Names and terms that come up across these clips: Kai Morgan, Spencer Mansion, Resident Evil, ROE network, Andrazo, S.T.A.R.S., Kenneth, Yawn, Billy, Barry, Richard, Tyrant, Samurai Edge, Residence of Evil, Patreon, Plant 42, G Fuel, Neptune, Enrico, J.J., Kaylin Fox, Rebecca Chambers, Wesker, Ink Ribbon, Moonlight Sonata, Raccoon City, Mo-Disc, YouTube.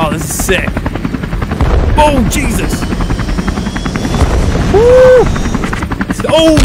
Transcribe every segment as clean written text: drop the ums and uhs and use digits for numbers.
Oh, this is sick. Oh, Jesus. Woo! Oh!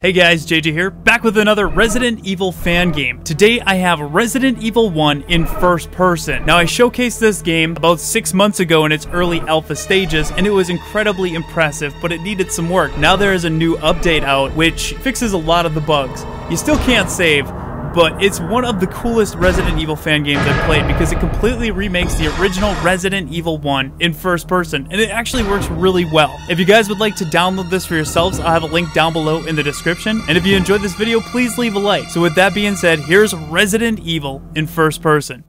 Hey guys, J.J. here, back with another Resident Evil fan game. Today I have Resident Evil 1 in first person. Now I showcased this game about 6 months ago in its early alpha stages and it was incredibly impressive, but it needed some work. Now there is a new update out which fixes a lot of the bugs. You still can't save, but it's one of the coolest Resident Evil fan games I've played because it completely remakes the original Resident Evil 1 in first person, and it actually works really well. If you guys would like to download this for yourselves, I'll have a link down below in the description, and if you enjoyed this video, please leave a like. So with that being said, here's Resident Evil in first person.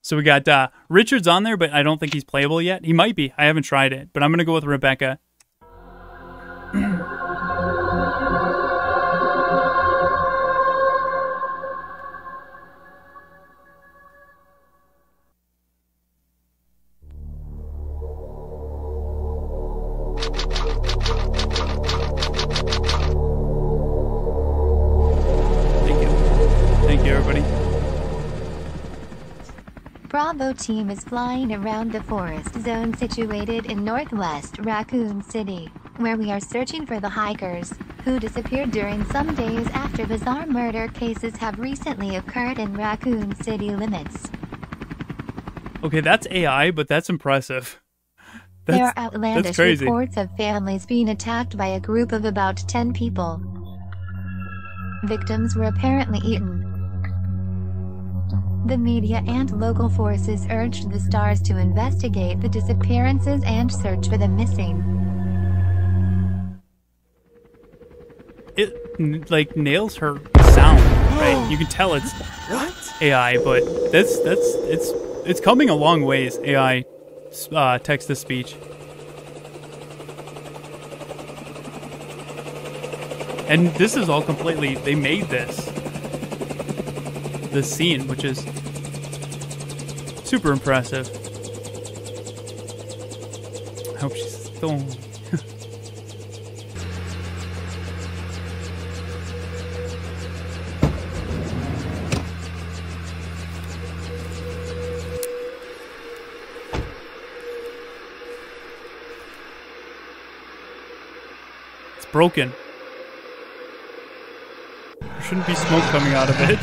So we got Richard's on there, but I don't think he's playable yet. He might be. I haven't tried it, but I'm going to go with Rebecca. Bravo team is flying around the forest zone situated in northwest Raccoon City, where we are searching for the hikers, who disappeared during some days after bizarre murder cases have recently occurred in Raccoon City limits. Okay, that's AI, but that's impressive. There are outlandish reports of families being attacked by a group of about 10 people. Victims were apparently eaten. The media and local forces urged the S.T.A.R.S. to investigate the disappearances and search for the missing. It, like, nails her sound, right? You can tell it's AI, but it's coming a long ways, AI text-to-speech. And this is all completely, they made this. The scene, which is super impressive. I hope she's still. It's broken. There shouldn't be smoke coming out of it.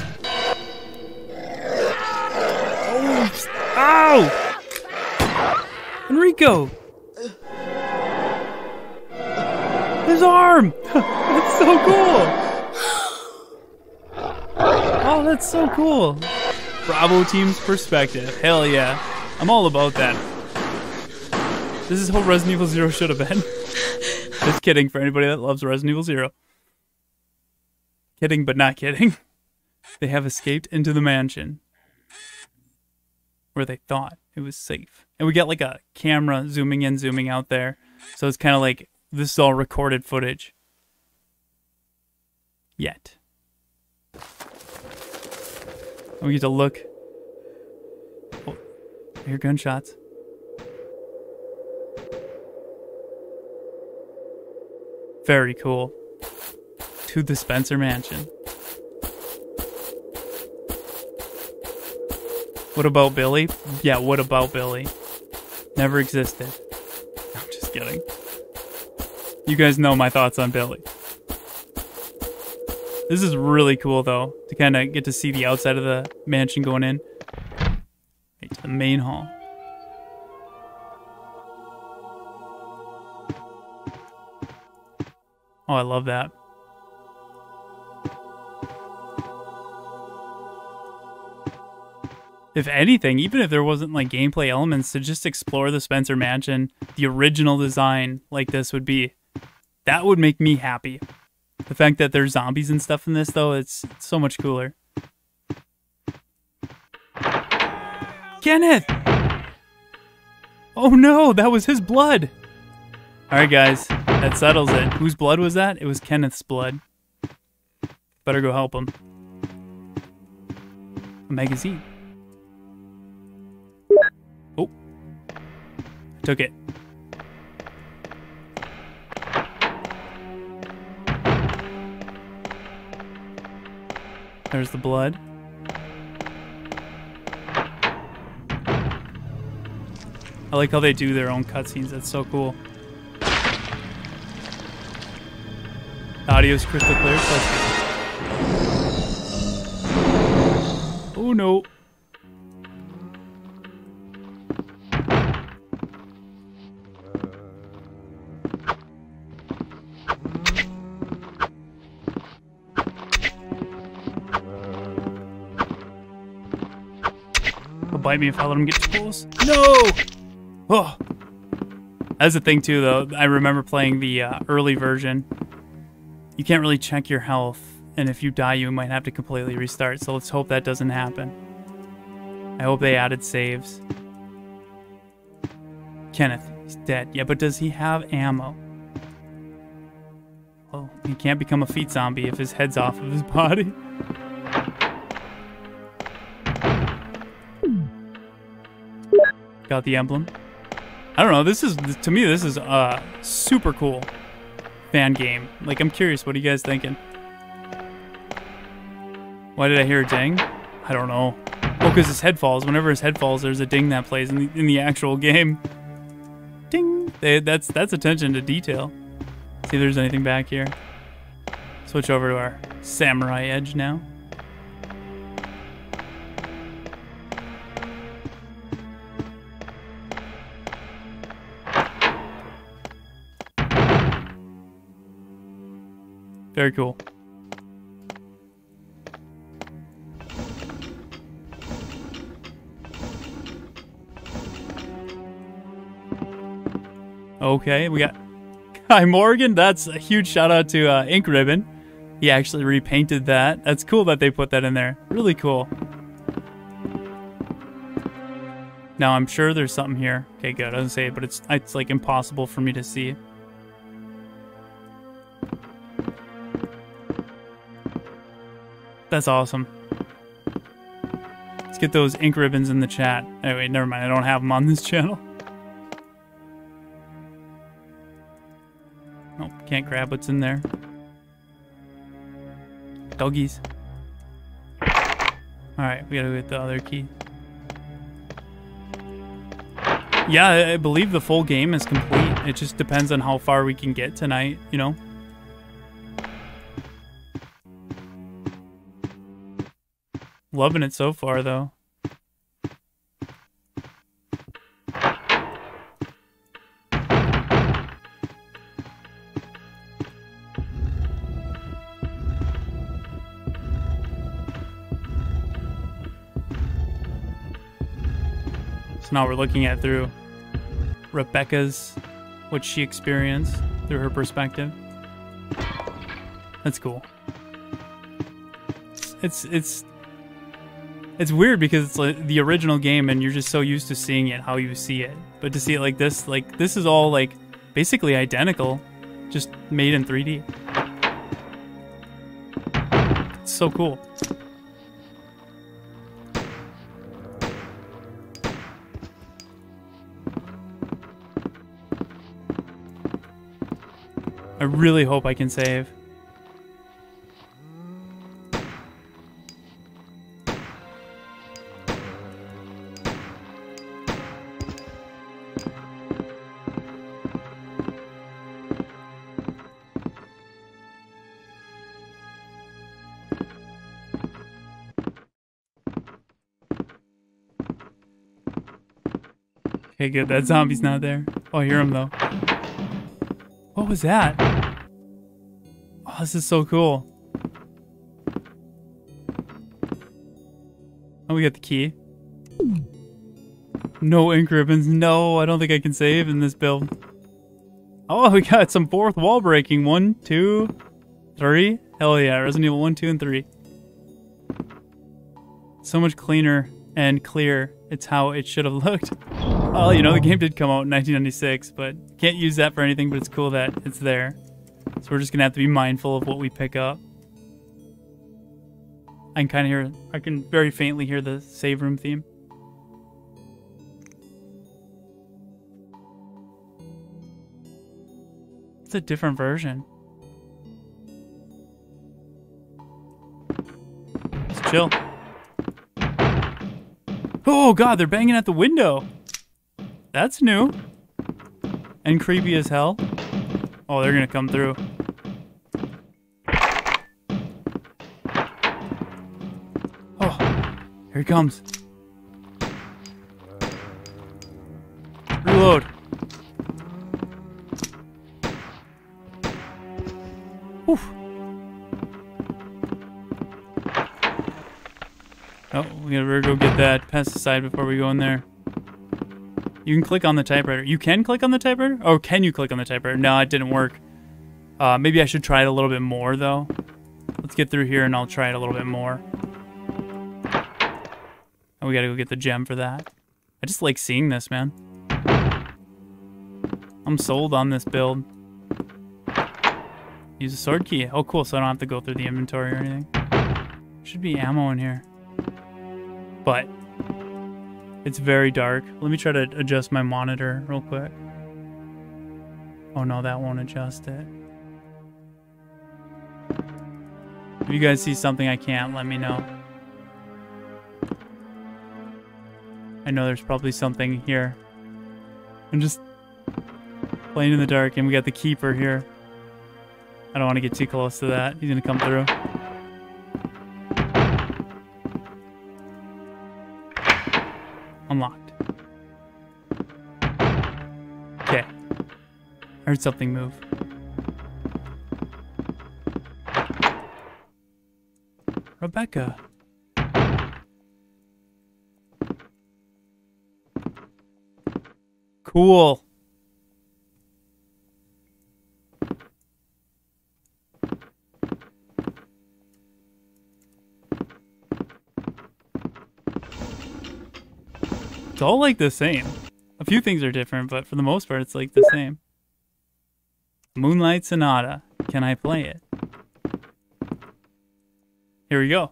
Enrico! His arm! That's so cool! Oh, that's so cool! Bravo team's perspective. Hell yeah. I'm all about that. This is how Resident Evil 0 should have been. Just kidding for anybody that loves Resident Evil 0. Kidding, but not kidding. They have escaped into the mansion, where they thought it was safe. And we got like a camera zooming in, zooming out there. So it's kind of like, this is all recorded footage. Yet. And we get to look. Oh, I hear gunshots. Very cool. To the Spencer Mansion. What about Billy? Yeah, what about Billy? Never existed. I'm just kidding. You guys know my thoughts on Billy. This is really cool, though, to kind of get to see the outside of the mansion going in. Right to the main hall. Oh, I love that. If anything, even if there wasn't like gameplay elements, to just explore the Spencer Mansion, the original design like this would be, that would make me happy. The fact that there's zombies and stuff in this though, it's so much cooler. Kenneth! Oh no, that was his blood! Alright guys, that settles it. Whose blood was that? It was Kenneth's blood. Better go help him. A magazine. Took it. There's the blood. I like how they do their own cutscenes. That's so cool. The audio's crystal clear. Oh no. He'll bite me if I let him get too close. No! Oh, that's the thing too, though. I remember playing the early version. You can't really check your health, and if you die, you might have to completely restart. So let's hope that doesn't happen. I hope they added saves. Kenneth, he's dead. Yeah, but does he have ammo? Well, he can't become a feet zombie if his head's off of his body. Got the emblem. I don't know, this is, to me, this is a super cool fan game. Like, I'm curious, what are you guys thinking? Why did I hear a ding? I don't know. Oh, because his head falls. Whenever his head falls, there's a ding that plays in the actual game. Ding! That's attention to detail. See if there's anything back here. Switch over to our Samurai Edge now. Very cool. Okay, we got Kai Morgan. That's a huge shout out to Ink Ribbon. He actually repainted that. That's cool that they put that in there. Really cool. Now I'm sure there's something here. Okay, good. I doesn't say it, but it's like impossible for me to see it. That's awesome. Let's get those ink ribbons in the chat. Oh, wait, never mind. I don't have them on this channel. Nope, can't grab what's in there. Doggies. Alright, we gotta get the other key. Yeah, I believe the full game is complete. It just depends on how far we can get tonight, you know? Loving it so far, though. So now we're looking at through Rebecca's, what she experienced through her perspective. That's cool. It's weird because it's like the original game and you're just so used to seeing it how you see it. But to see it like this is all like basically identical, just made in 3D. It's so cool. I really hope I can save. Okay, good. That zombie's not there. Oh, I hear him, though. What was that? Oh, this is so cool. Oh, we got the key. No ink ribbons. No, I don't think I can save in this build. Oh, we got some fourth wall breaking. 1, 2, 3. Hell yeah. Resident Evil 1, 2, and 3. So much cleaner and clear. It's how it should have looked. Well, you know, the game did come out in 1996, but can't use that for anything, but it's cool that it's there. So we're just going to have to be mindful of what we pick up. I can kind of hear, I can very faintly hear the save room theme. It's a different version. Chill. Oh god, they're banging at the window. That's new. And creepy as hell. Oh, they're gonna come through. Oh, here he comes. Reload. Oof. Oh, we gotta go get that pesticide before we go in there. You can click on the typewriter. You can click on the typewriter? Oh, can you click on the typewriter? No, it didn't work. Maybe I should try it a little bit more, though. Let's get through here and I'll try it a little bit more. Oh, we gotta go get the gem for that. I just like seeing this, man. I'm sold on this build. Use a sword key. Oh, cool, so I don't have to go through the inventory or anything. Should be ammo in here. But it's very dark. Let me try to adjust my monitor real quick. Oh no, that won't adjust it. If you guys see something I can't, let me know. I know there's probably something here. I'm just playing in the dark, and we got the keeper here. I don't want to get too close to that. He's gonna come through. Unlocked. Okay. I heard something move. Rebecca. Cool. It's all like the same. A few things are different, but for the most part, it's like the same. Moonlight Sonata. Can I play it? Here we go.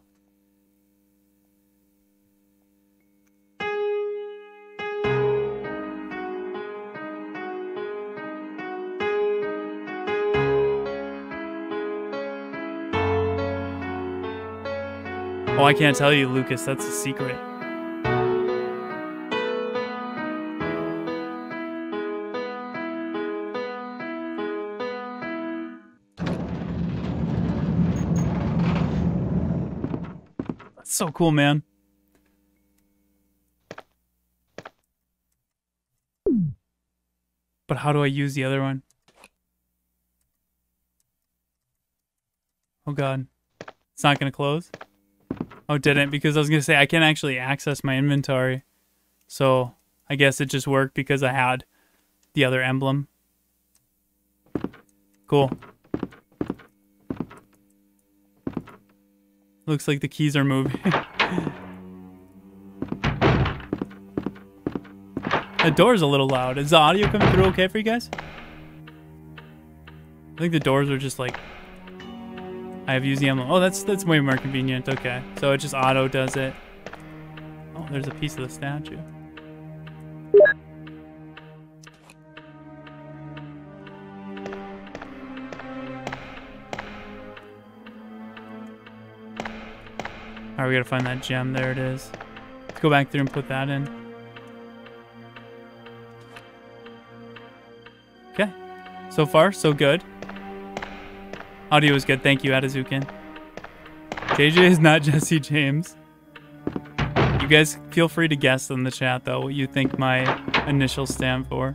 Oh, I can't tell you, Lucas. That's a secret. So cool, man. But how do I use the other one? Oh god. It's not gonna close? Oh, it didn't, because I was gonna say I can't actually access my inventory. So I guess it just worked because I had the other emblem. Cool. Looks like the keys are moving. The door's a little loud. Is the audio coming through okay for you guys? I think the doors are just like... I have used the emblem. Oh, that's way more convenient. Okay. So it just auto does it. Oh, there's a piece of the statue. Alright, we gotta find that gem. There it is. Let's go back through and put that in. Okay. So far, so good. Audio is good. Thank you, Atazukin. JJ is not Jesse James. You guys feel free to guess in the chat, though, what you think my initials stand for.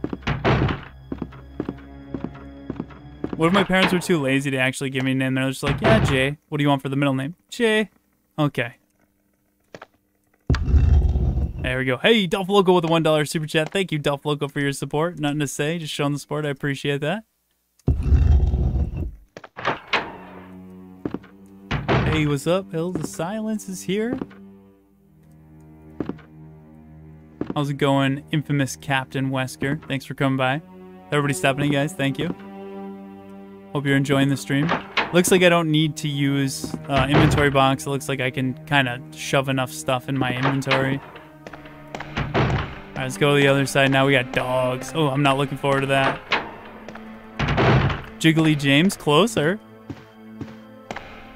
What if my parents were too lazy to actually give me a name? They're just like, yeah, Jay. What do you want for the middle name? Jay. Okay. There we go. Hey, Duff Loco with a $1 super chat. Thank you, Duff Loco, for your support. Nothing to say, just showing the support. I appreciate that. Hey, what's up, Hills of Silence is here. How's it going, infamous Captain Wesker? Thanks for coming by. Everybody stopping in, guys. Thank you. Hope you're enjoying the stream. Looks like I don't need to use inventory box. It looks like I can kind of shove enough stuff in my inventory. Alright, let's go to the other side now. We got dogs. Oh, I'm not looking forward to that. Jiggly James, closer.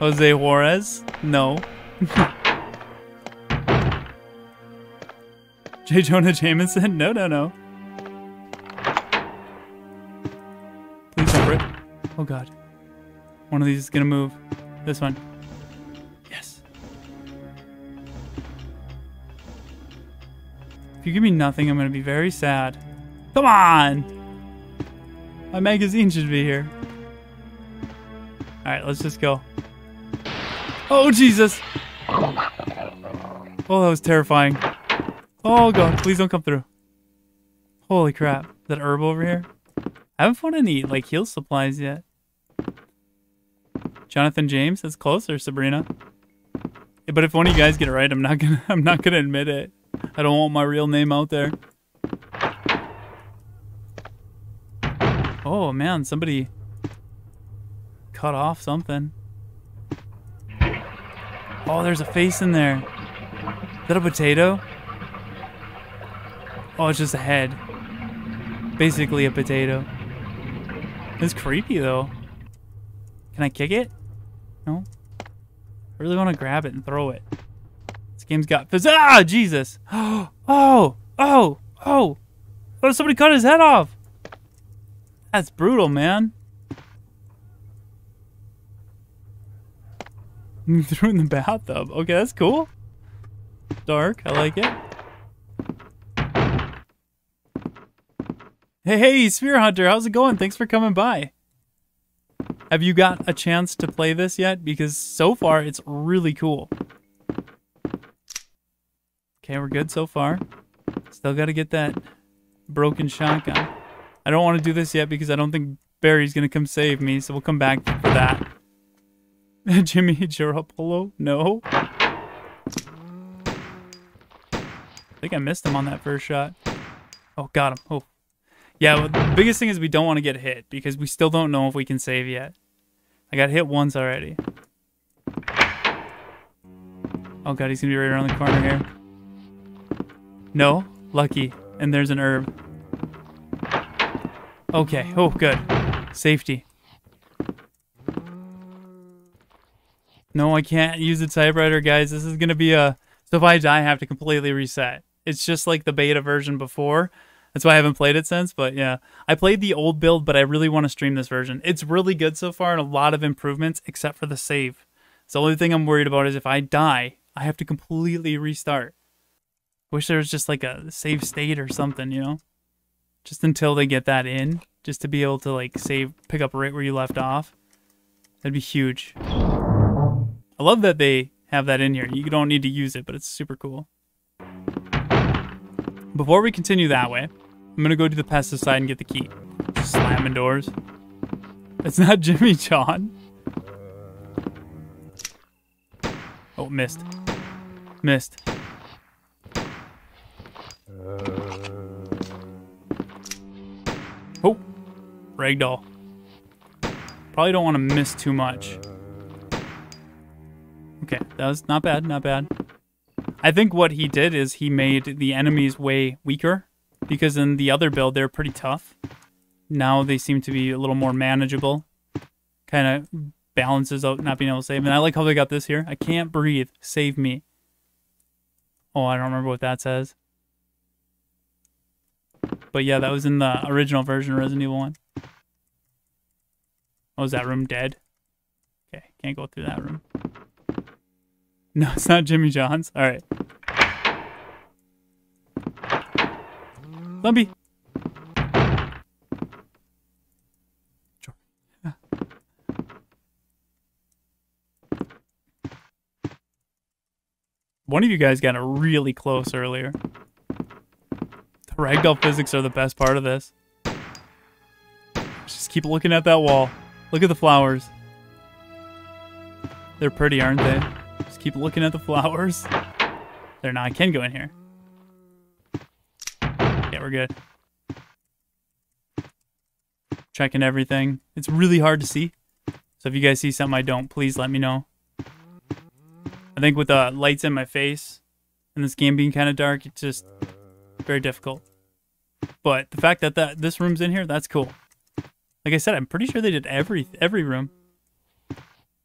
Jose Juarez, no. J. Jonah Jameson? No, no, no. Please don't rip. Oh, God. One of these is going to move. This one. Yes. If you give me nothing, I'm going to be very sad. Come on! My magazine should be here. Alright, let's just go. Oh, Jesus! Oh, that was terrifying. Oh, God, please don't come through. Holy crap. That herb over here? I haven't found any, like, heal supplies yet. Jonathan James, that's closer, Sabrina. But if one of you guys get it right, I'm not gonna admit it. I don't want my real name out there. Oh, man, somebody cut off something. Oh, there's a face in there. Is that a potato? Oh, it's just a head. Basically a potato. It's creepy, though. Can I kick it? No. I really want to grab it and throw it. This game's got... Ah, Jesus! Oh! Oh! Oh! Oh! Oh, somebody cut his head off! That's brutal, man. You threw in the bathtub. Okay, that's cool. Dark, I like it. Hey, hey, Sphere Hunter, how's it going? Thanks for coming by. Have you got a chance to play this yet? Because so far, it's really cool. Okay, we're good so far. Still got to get that broken shotgun. I don't want to do this yet because I don't think Barry's going to come save me, so we'll come back for that. Jimmy Garoppolo? No. I think I missed him on that first shot. Oh, got him. Oh. Yeah, well, the biggest thing is we don't want to get hit because we still don't know if we can save yet. I got hit once already. Oh, God, he's going to be right around the corner here. No. Lucky. And there's an herb. Okay. Oh, good. Safety. No, I can't use the typewriter, guys. This is going to be a... So if I die, I have to completely reset. It's just like the beta version before. That's why I haven't played it since, but yeah. I played the old build, but I really want to stream this version. It's really good so far and a lot of improvements, except for the save. So the only thing I'm worried about is if I die, I have to completely restart. Wish there was just like a save state or something, you know? Just until they get that in. Just to be able to like save, pick up right where you left off. That'd be huge. I love that they have that in here. You don't need to use it, but it's super cool. Before we continue that way, I'm going to go to the pesticide and get the key. Just slamming doors. It's not Jimmy John. Oh, missed. Missed. Oh, ragdoll. Probably don't want to miss too much. Okay, that was not bad, not bad. I think what he did is he made the enemies way weaker, because in the other build, they're pretty tough. Now they seem to be a little more manageable. Kind of balances out not being able to save. And I like how they got this here. I can't breathe. Save me. Oh, I don't remember what that says. But yeah, that was in the original version of Resident Evil 1. Oh, is that room dead? Okay, can't go through that room. No, it's not Jimmy John's. All right. Lumpy. Sure. Yeah. One of you guys got it really close earlier. The ragdoll physics are the best part of this. Just keep looking at that wall. Look at the flowers. They're pretty, aren't they? Keep looking at the flowers. They're not. I can go in here. Yeah, we're good. Checking everything. It's really hard to see. So if you guys see something I don't, please let me know. I think with the lights in my face and this game being kind of dark, it's just very difficult. But the fact that this room's in here, that's cool. Like I said, I'm pretty sure they did every room.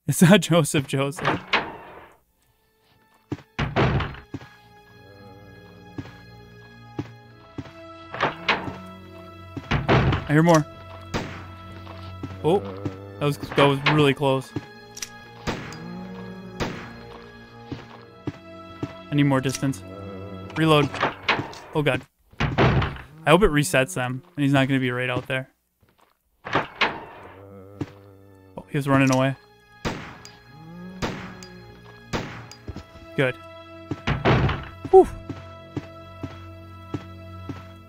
It's not Joseph. hear more. Oh, that was really close. I need more distance. Reload. Oh god. I hope it resets them, and he's not going to be right out there. Oh, he was running away. Good. Whew.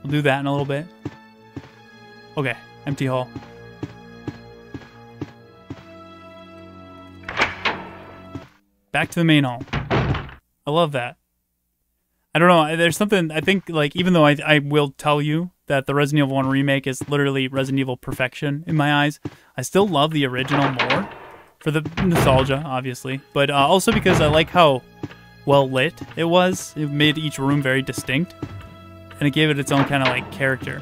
We'll do that in a little bit. Okay, empty hall. Back to the main hall. I love that. I don't know, there's something, I think, like, even though I will tell you that the Resident Evil 1 remake is literally Resident Evil perfection in my eyes, I still love the original more, for the nostalgia, obviously, but also because I like how well lit it was. It made each room very distinct, and it gave it its own kind of, like, character.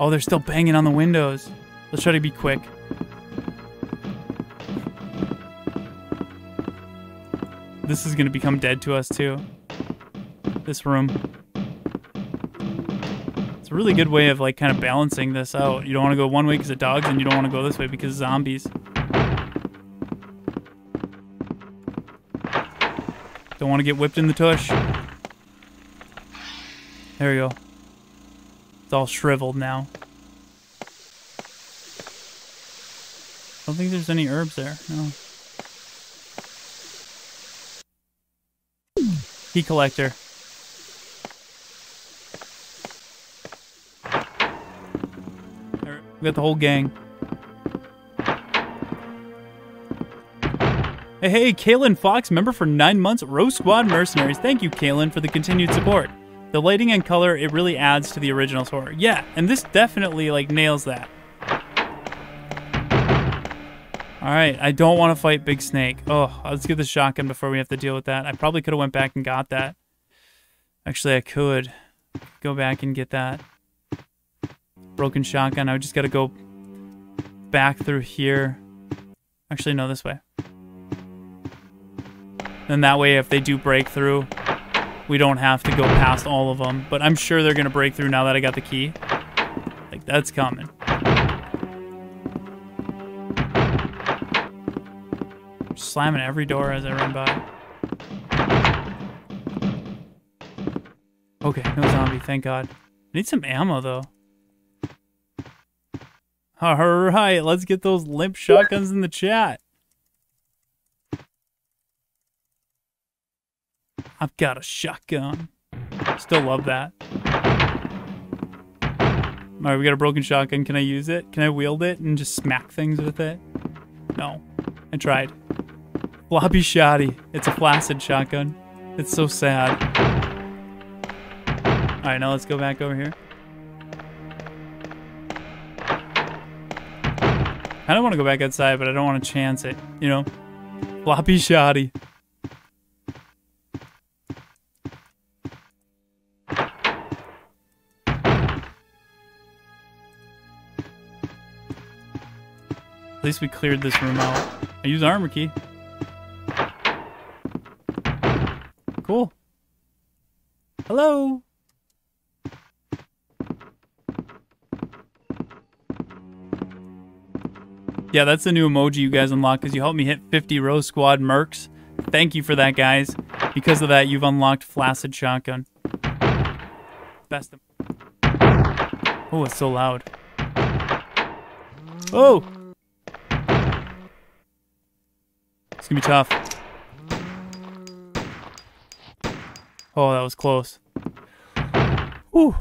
Oh, they're still banging on the windows. Let's try to be quick. This is going to become dead to us, too. This room. It's a really good way of, like, kind of balancing this out. You don't want to go one way because of dogs, and you don't want to go this way because of zombies. Don't want to get whipped in the tush. There we go. It's all shriveled now. I don't think there's any herbs there. No. Key collector. We got the whole gang. Hey, hey, Kaylin Fox, member for 9 months, Row Squad Mercenaries. Thank you, Kaylin, for the continued support. The lighting and color, it really adds to the original horror. Yeah, and this definitely, like, nails that. Alright, I don't want to fight Big Snake. Oh, let's get the shotgun before we have to deal with that. I probably could have went back and got that. Actually, I could go back and get that. Broken shotgun. I just got to go back through here. Actually, no, this way. Then that way, if they do break through, we don't have to go past all of them. But I'm sure they're going to break through now that I got the key. Like, that's coming. Slamming every door as I run by. Okay, no zombie, thank God. I need some ammo, though. Alright, let's get those limp shotguns in the chat. I've got a shotgun. Still love that. Alright, we got a broken shotgun. Can I use it? Can I wield it and just smack things with it? No. I tried. Floppy shoddy. It's a flaccid shotgun. It's so sad. Alright, now let's go back over here. I don't want to go back outside, but I don't want to chance it, you know? Floppy shoddy. At least we cleared this room out. I use armor key. Cool. Hello. Yeah, that's the new emoji you guys unlocked because you helped me hit 50 Row Squad mercs. Thank you for that, guys. Because of that, you've unlocked Flaccid Shotgun. Best of... Oh, it's so loud. Oh! It's gonna be tough. Oh, that was close. Whew.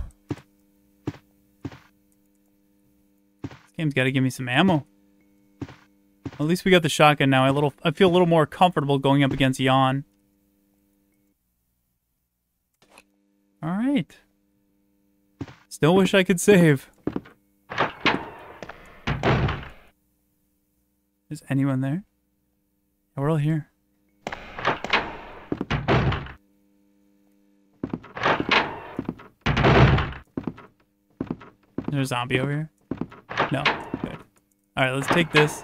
This game's gotta give me some ammo. At least we got the shotgun now. I feel a little more comfortable going up against Yawn. All right. Still wish I could save. Is anyone there? Yeah, we're all here. Is there a zombie over here? No. Good. All right, let's take this.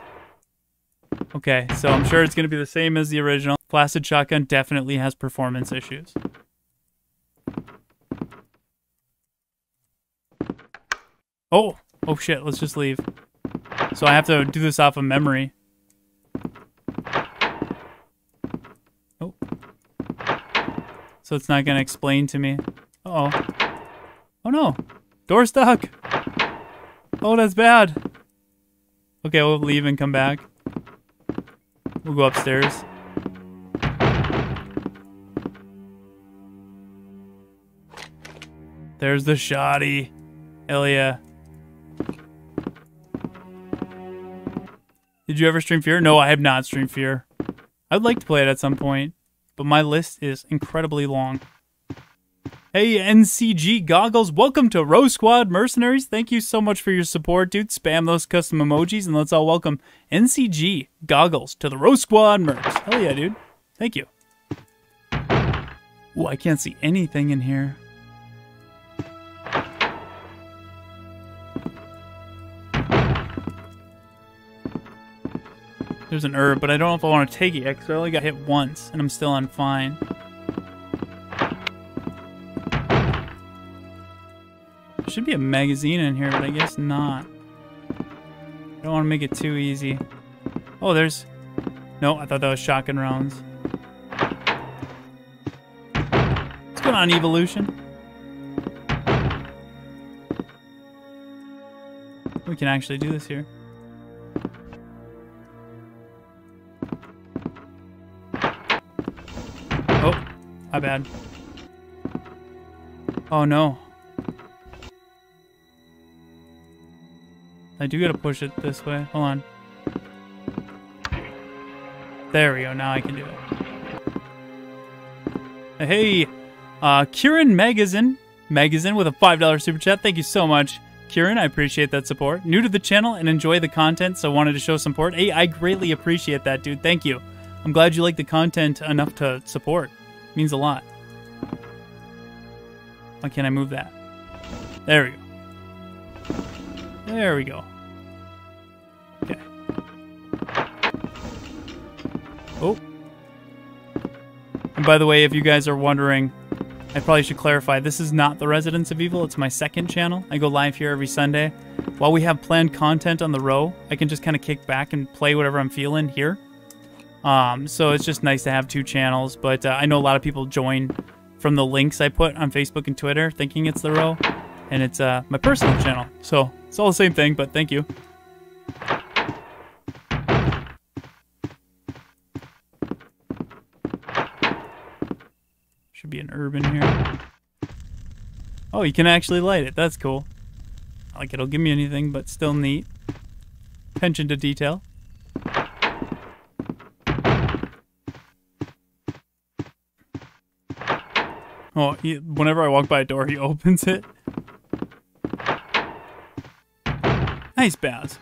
Okay, so I'm sure it's going to be the same as the original. Flaccid Shotgun definitely has performance issues. Oh! Oh shit, let's just leave. So I have to do this off of memory. Oh. So it's not gonna explain to me. Uh oh. Oh no! Door stuck! Oh, that's bad! Okay, we'll leave and come back. We'll go upstairs. There's the shoddy. Hell yeah. Did you ever stream Fear? No, I have not streamed Fear. I'd like to play it at some point, but my list is incredibly long. Hey, NCG Goggles, welcome to Row Squad Mercenaries. Thank you so much for your support, dude. Spam those custom emojis, and let's all welcome NCG Goggles to the Row Squad Mercs. Hell yeah, dude. Thank you. Ooh, I can't see anything in here. There's an herb, but I don't know if I want to take it yet, because I only got hit once, and I'm still on fine. There should be a magazine in here, but I guess not. I don't want to make it too easy. Oh, there's... No, I thought that was shotgun rounds. What's going on, Evolution? We can actually do this here. My bad. Oh no. I do gotta push it this way. Hold on. There we go. Now I can do it. Hey, Kieran Magazine with a $5 super chat. Thank you so much, Kieran. I appreciate that support. New to the channel and enjoy the content, so wanted to show some support. Hey, I greatly appreciate that, dude. Thank you. I'm glad you like the content enough to support. Means a lot. Why can't I move that? There we go. There we go. Okay. Oh. And by the way, if you guys are wondering, I probably should clarify, this is not the Residence of Evil. It's my second channel. I go live here every Sunday. While we have planned content on the row, I can just kind of kick back and play whatever I'm feeling here. So it's just nice to have two channels, but I know a lot of people join from the links I put on Facebook and Twitter thinking it's the row, and it's my personal channel, so it's all the same thing, but thank you. Should be an herb in here. Oh, you can actually light it. That's cool. Not like it'll give me anything, but still neat. Attention to detail. Oh, whenever I walk by a door, he opens it. Nice, Baz.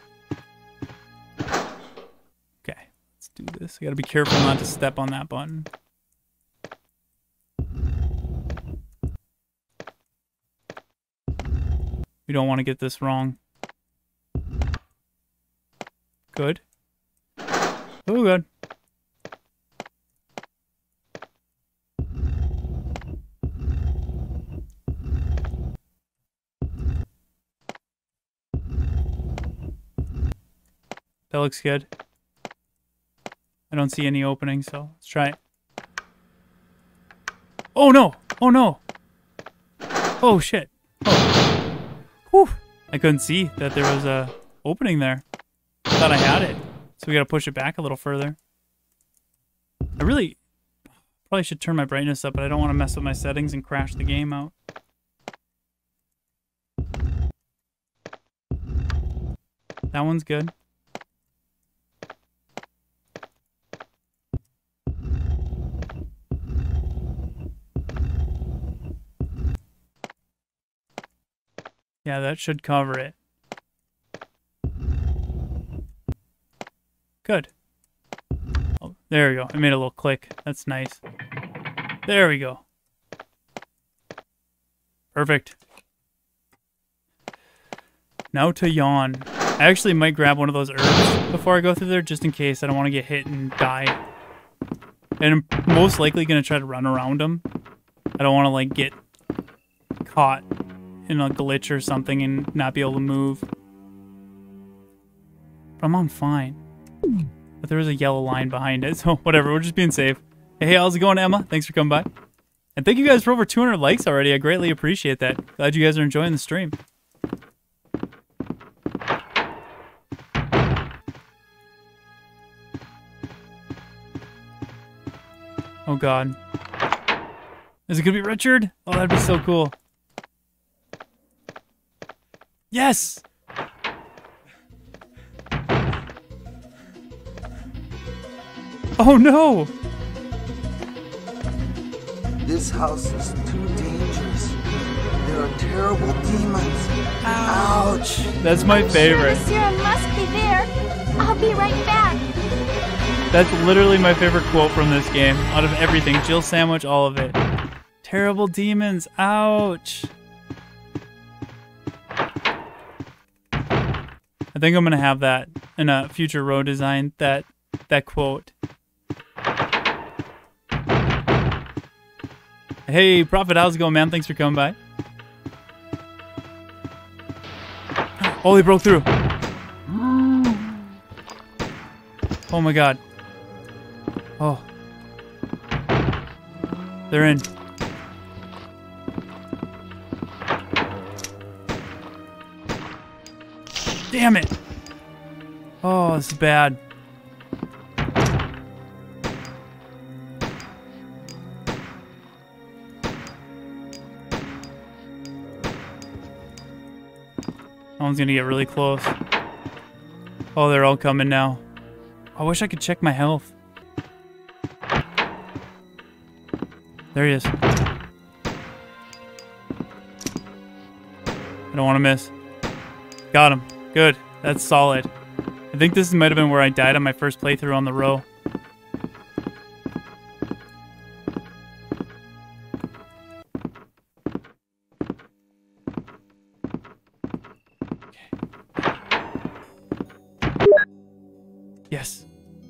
Okay, let's do this. I gotta be careful not to step on that button. We don't want to get this wrong. Good. Oh, good. That looks good. I don't see any opening, so let's try it. Oh no! Oh no! Oh shit! Oh. Whew! I couldn't see that there was a opening there. I thought I had it, so we gotta push it back a little further. I really probably should turn my brightness up, but I don't want to mess with my settings and crash the game out. That one's good. Yeah, that should cover it. Good. Oh, there we go. I made a little click. That's nice. There we go. Perfect. Now to Yawn. I actually might grab one of those herbs before I go through there, just in case. I don't want to get hit and die. And I'm most likely going to try to run around them. I don't want to, like, get caught in a glitch or something and not be able to move. I'm on fine. But there is a yellow line behind it, so whatever, we're just being safe. Hey, how's it going, Emma? Thanks for coming by. And thank you guys for over 200 likes already. I greatly appreciate that. Glad you guys are enjoying the stream. Oh god. Is it gonna be Richard? Oh, that'd be so cool. Yes! Oh no! This house is too dangerous. There are terrible demons. Ouch! That's my favorite. Sure the serum must be there. I'll be right back. That's literally my favorite quote from this game. Out of everything. Jill sandwich, all of it. Terrible demons. Ouch! I think I'm gonna have that in a future road design, that quote. Hey, Prophet, how's it going, man? Thanks for coming by. Oh, they broke through. Oh my god. Oh. They're in. Damn it. Oh, this is bad. That one's gonna get really close. Oh, they're all coming now. I wish I could check my health. There he is. I don't want to miss. Got him. Good. That's solid. I think this might have been where I died on my first playthrough on the row.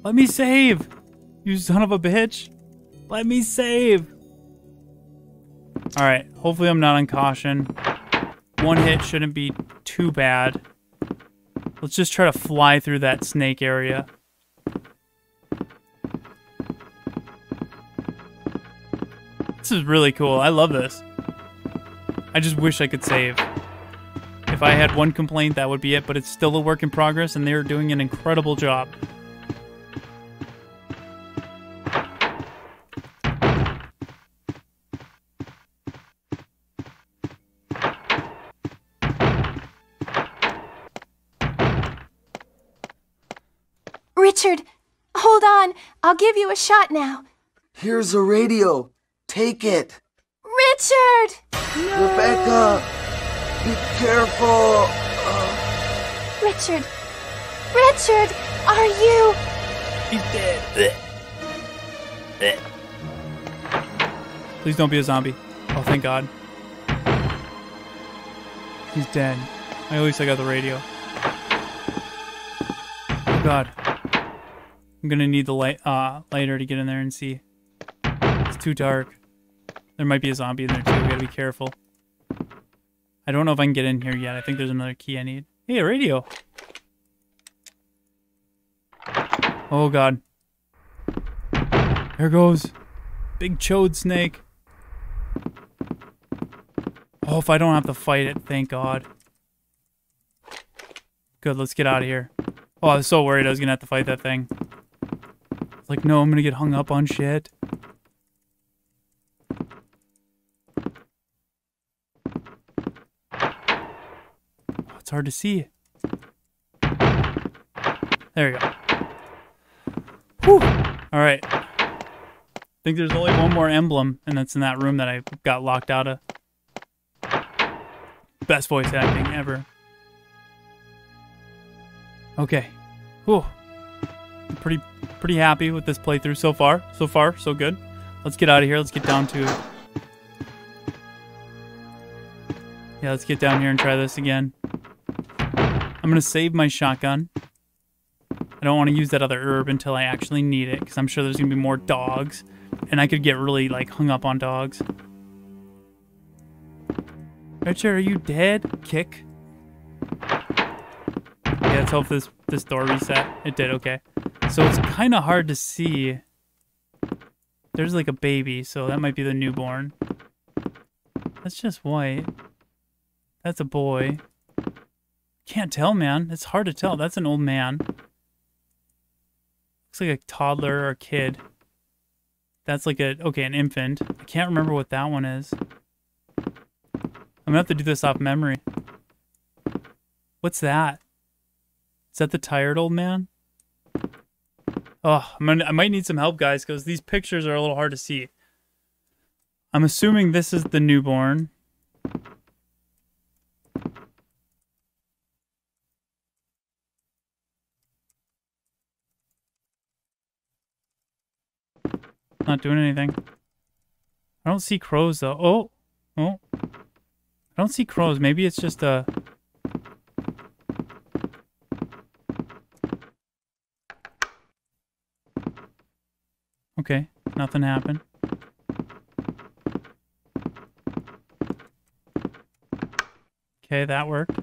Let me save, you son of a bitch. Let me save. All right, hopefully I'm not on caution. One hit shouldn't be too bad. Let's just try to fly through that snake area. This is really cool. I love this. I just wish I could save. If I had one complaint, that would be it, but it's still a work in progress and they're doing an incredible job. Richard, hold on. I'll give you a shot now. Here's a radio. Take it. Richard! No. Rebecca, be careful. Richard. Richard, are you... He's dead. Please don't be a zombie. Oh, thank God. He's dead. At least I got the radio. Oh, God. I'm gonna need the light, lighter to get in there and see. It's too dark. There might be a zombie in there too. We gotta be careful. I don't know if I can get in here yet. I think there's another key I need. Hey, a radio. Oh god. Here goes. Big chode snake. Oh, if I don't have to fight it, thank god. Good, let's get out of here. Oh, I was so worried I was gonna have to fight that thing. Like, no, I'm gonna get hung up on shit. Oh, it's hard to see. There we go. Whew. Alright. I think there's only one more emblem, and that's in that room that I got locked out of. Best voice acting ever. Okay. Whew. I'm pretty happy with this playthrough so far. So far, so good. Let's get out of here. Let's get down to... Yeah, let's get down here and try this again. I'm going to save my shotgun. I don't want to use that other herb until I actually need it, because I'm sure there's going to be more dogs, and I could get really, like, hung up on dogs. Richard, are you dead? Kick. Yeah, let's hope this door reset. It did, okay. So it's kind of hard to see. There's like a baby, so that might be the newborn. That's just white. That's a boy. Can't tell, man. It's hard to tell. That's an old man. Looks like a toddler or a kid. That's like a... okay, an infant. I can't remember what that one is. I'm gonna have to do this off memory. What's that? Is that the tired old man? Oh, I might need some help, guys, because these pictures are a little hard to see. I'm assuming this is the newborn. Not doing anything. I don't see crows, though. Oh! Oh. I don't see crows. Maybe it's just a... okay, nothing happened. Okay, that worked.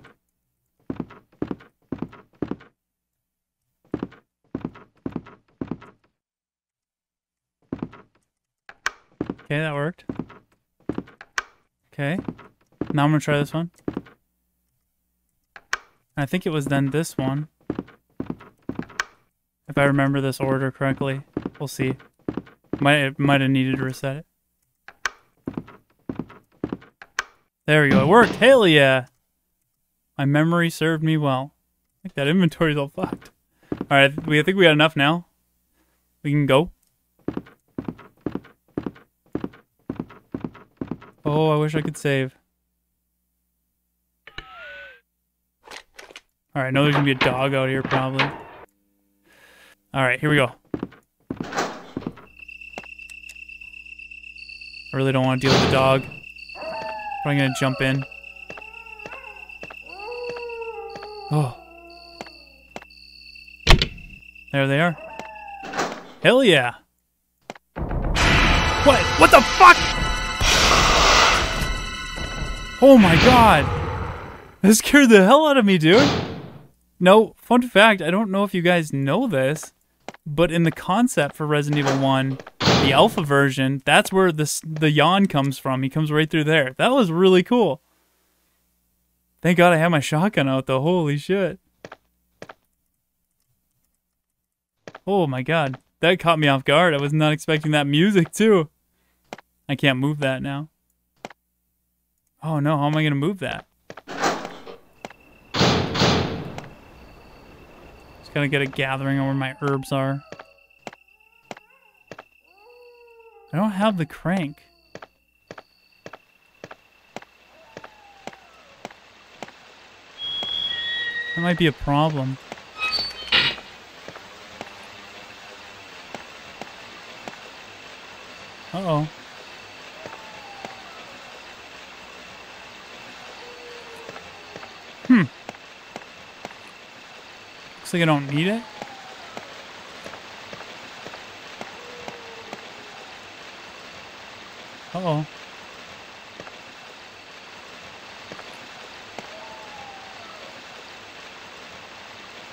Okay, that worked. Okay, now I'm gonna try this one. I think it was then this one. If I remember this order correctly, we'll see. Might have needed to reset it. There we go. It worked. Hell yeah. My memory served me well. I think that inventory's all fucked. Alright, I think we got enough now. We can go. Oh, I wish I could save. Alright, I know there's gonna be a dog out here probably. Alright, here we go. I really don't want to deal with the dog. Probably gonna jump in. Oh. There they are. Hell yeah! What? What the fuck?! Oh my god! That scared the hell out of me, dude! No, fun fact, I don't know if you guys know this, but in the concept for Resident Evil 1, the alpha version, that's where the Yawn comes from. He comes right through there. That was really cool. Thank God I had my shotgun out though. Holy shit. Oh my god. That caught me off guard. I was not expecting that music too. I can't move that now. Oh no, how am I going to move that? Just gotta get a gathering on where my herbs are. I don't have the crank. That might be a problem. Uh-oh. Hmm. Looks like I don't need it. Uh-oh.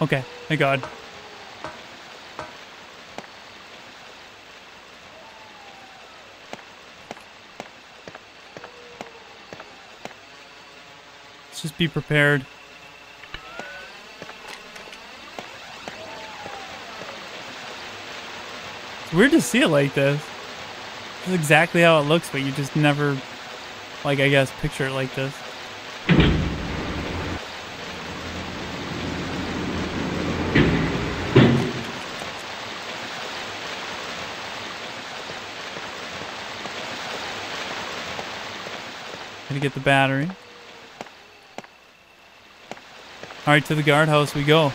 Okay, thank God. Let's just be prepared. It's weird to see it like this. This is exactly how it looks, but you just never, like, I guess, picture it like this. Gotta get the battery. Alright, to the guardhouse we go.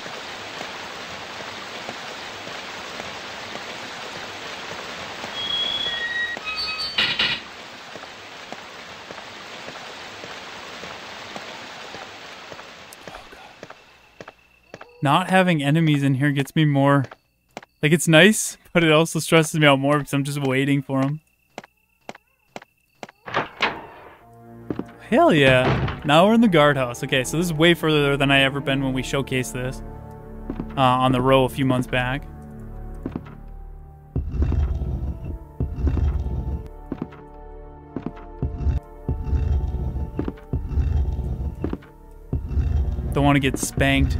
Not having enemies in here gets me more... like, it's nice, but it also stresses me out more because I'm just waiting for them. I Hell yeah. Now we're in the guardhouse. Okay, so this is way further than I ever been when we showcased this on the row a few months back. Don't want to get spanked.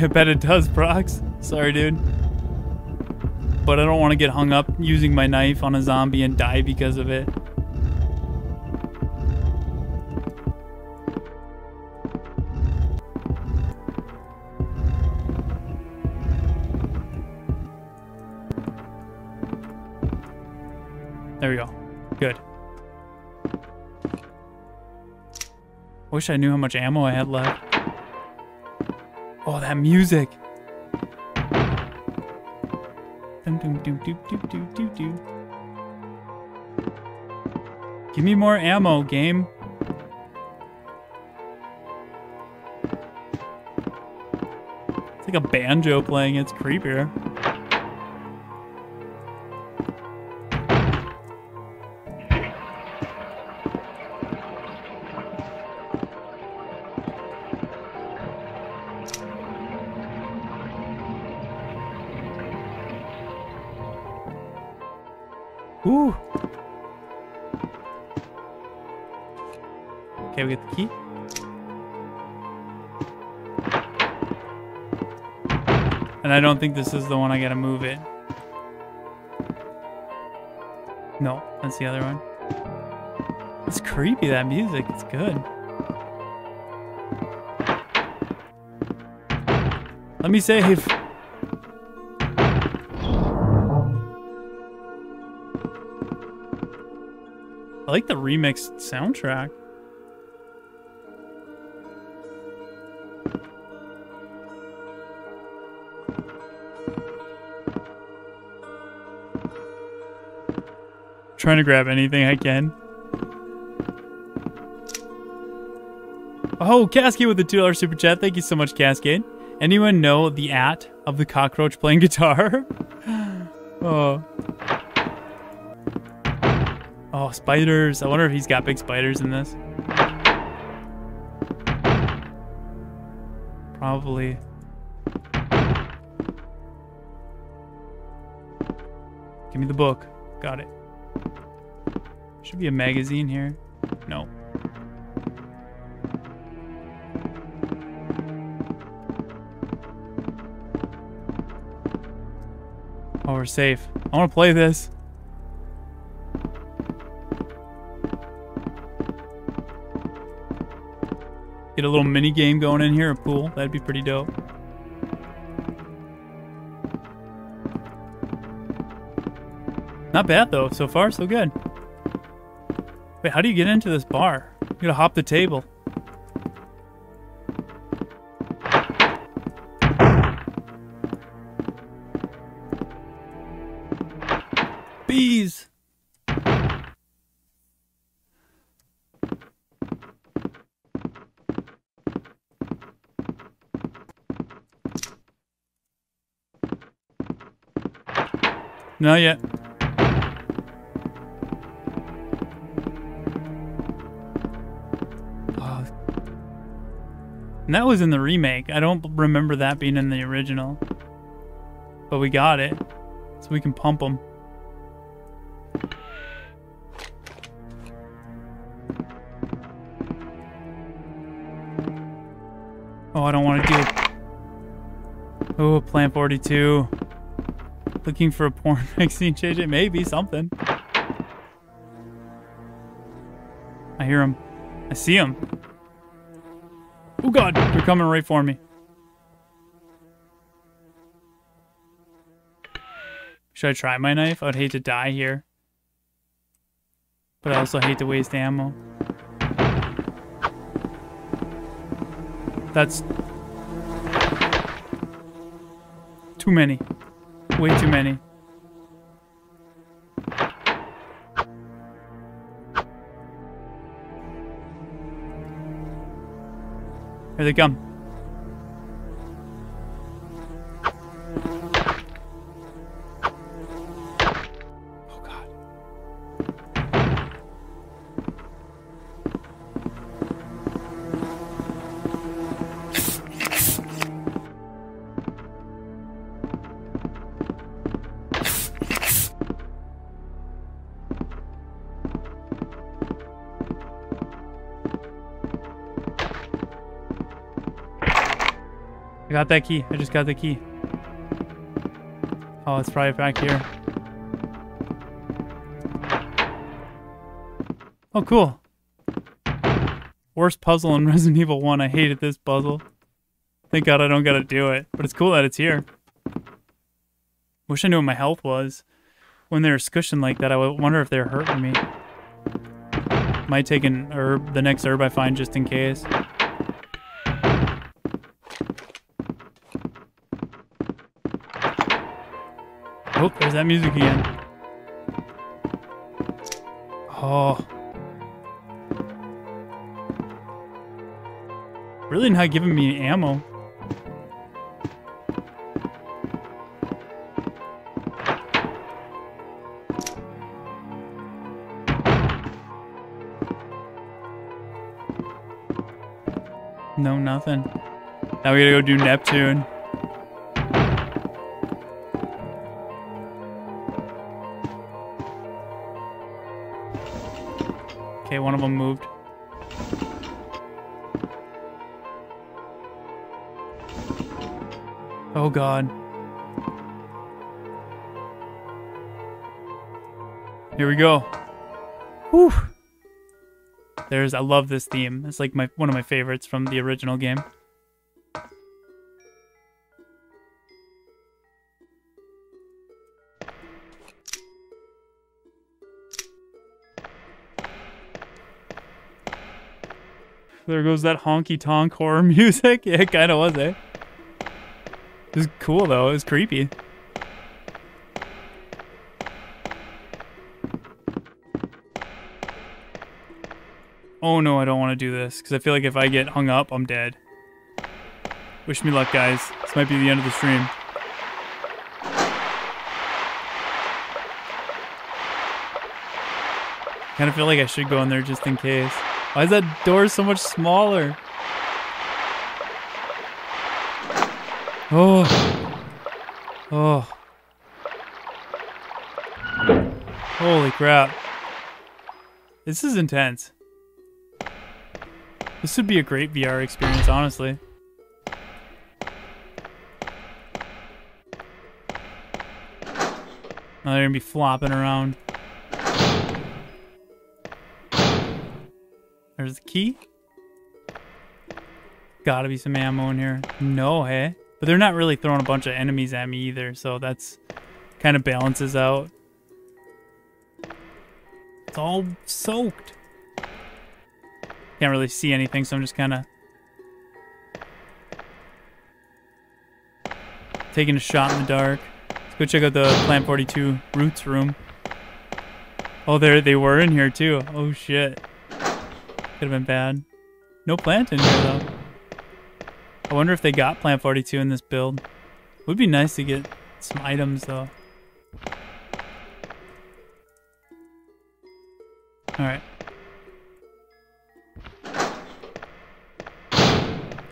I bet it does, Prox. Sorry, dude. But I don't want to get hung up using my knife on a zombie and die because of it. There we go. Good. Wish I knew how much ammo I had left. Oh, that music. Give me more ammo, game. It's like a banjo playing. It's creepier. We get the key. And I don't think this is the one I gotta move it. No, that's the other one. It's creepy, that music. It's good. Let me save. I like the remixed soundtrack. Trying to grab anything I can. Oh, Cascade with the $2 super chat. Thank you so much, Cascade. Anyone know the at of the cockroach playing guitar? Oh. Oh, spiders. I wonder if he's got big spiders in this. Probably. Give me the book. Got it. Should be a magazine here. No. Oh, we're safe. I want to play this. Get a little mini game going in here, a pool. That'd be pretty dope. Not bad though. So far, so good. Wait, how do you get into this bar? You gotta hop the table. Bees! Not yet. And that was in the remake. I don't remember that being in the original. But we got it. So we can pump them. Oh, I don't want to do it. Oh, Plant 42. Looking for a porn magazine, J.J. Maybe something. I hear him. I see him. Oh god, they're coming right for me. Should I try my knife? I'd hate to die here. But I also hate to waste ammo. That's... too many. Way too many. Here they come. Oh, God. got that key. I just got the key. Oh, it's probably back here. Oh, cool. Worst puzzle in Resident Evil 1. I hated this puzzle. Thank God I don't gotta do it. But it's cool that it's here. Wish I knew what my health was. When they were scushing like that, I would wonder if they're hurting me. Might take an herb, the next herb I find, just in case. Oh, there's that music again. Oh. Really not giving me ammo. No, nothing. Now we gotta go do Neptune. Okay, one of them moved. Oh God. Here we go. Whew. I love this theme. It's like one of my favorites from the original game. There goes that honky tonk horror music. Yeah, it kind of was, eh? It was cool though. It was creepy. Oh no, I don't want to do this, because I feel like if I get hung up, I'm dead. Wish me luck, guys. This might be the end of the stream. Kind of feel like I should go in there just in case. Why is that door so much smaller? Oh. Oh. Holy crap. This is intense. This would be a great VR experience, honestly. Now they're gonna be flopping around. There's the key. Gotta be some ammo in here. No, hey? But they're not really throwing a bunch of enemies at me either, so that's kind of balances out. It's all soaked. Can't really see anything, so I'm just kind of taking a shot in the dark. Let's go check out the Plant 42 Roots room. Oh, there they were in here too. Oh shit, could have been bad. No plant in here though. I wonder if they got Plant 42 in this build. Would be nice to get some items though. All right.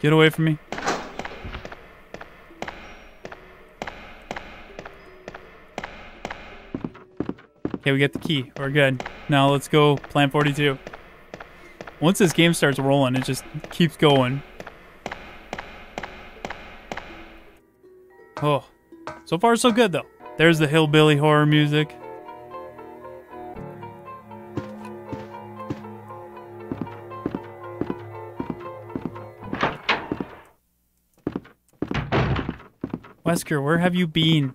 Get away from me. Okay, we got the key. We're good. Now let's go Plant 42. Once this game starts rolling, it just keeps going. Oh, so far so good though. There's the hillbilly horror music. Wesker, where have you been?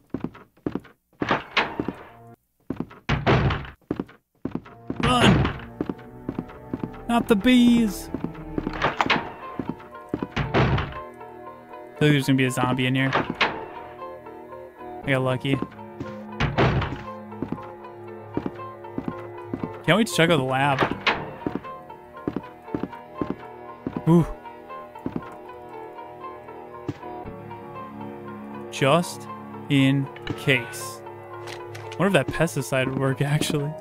Run! Not the bees! I feel like there's gonna be a zombie in here. I got lucky. Can't wait to check out the lab. Ooh. Just in case. I wonder if that pesticide would work actually.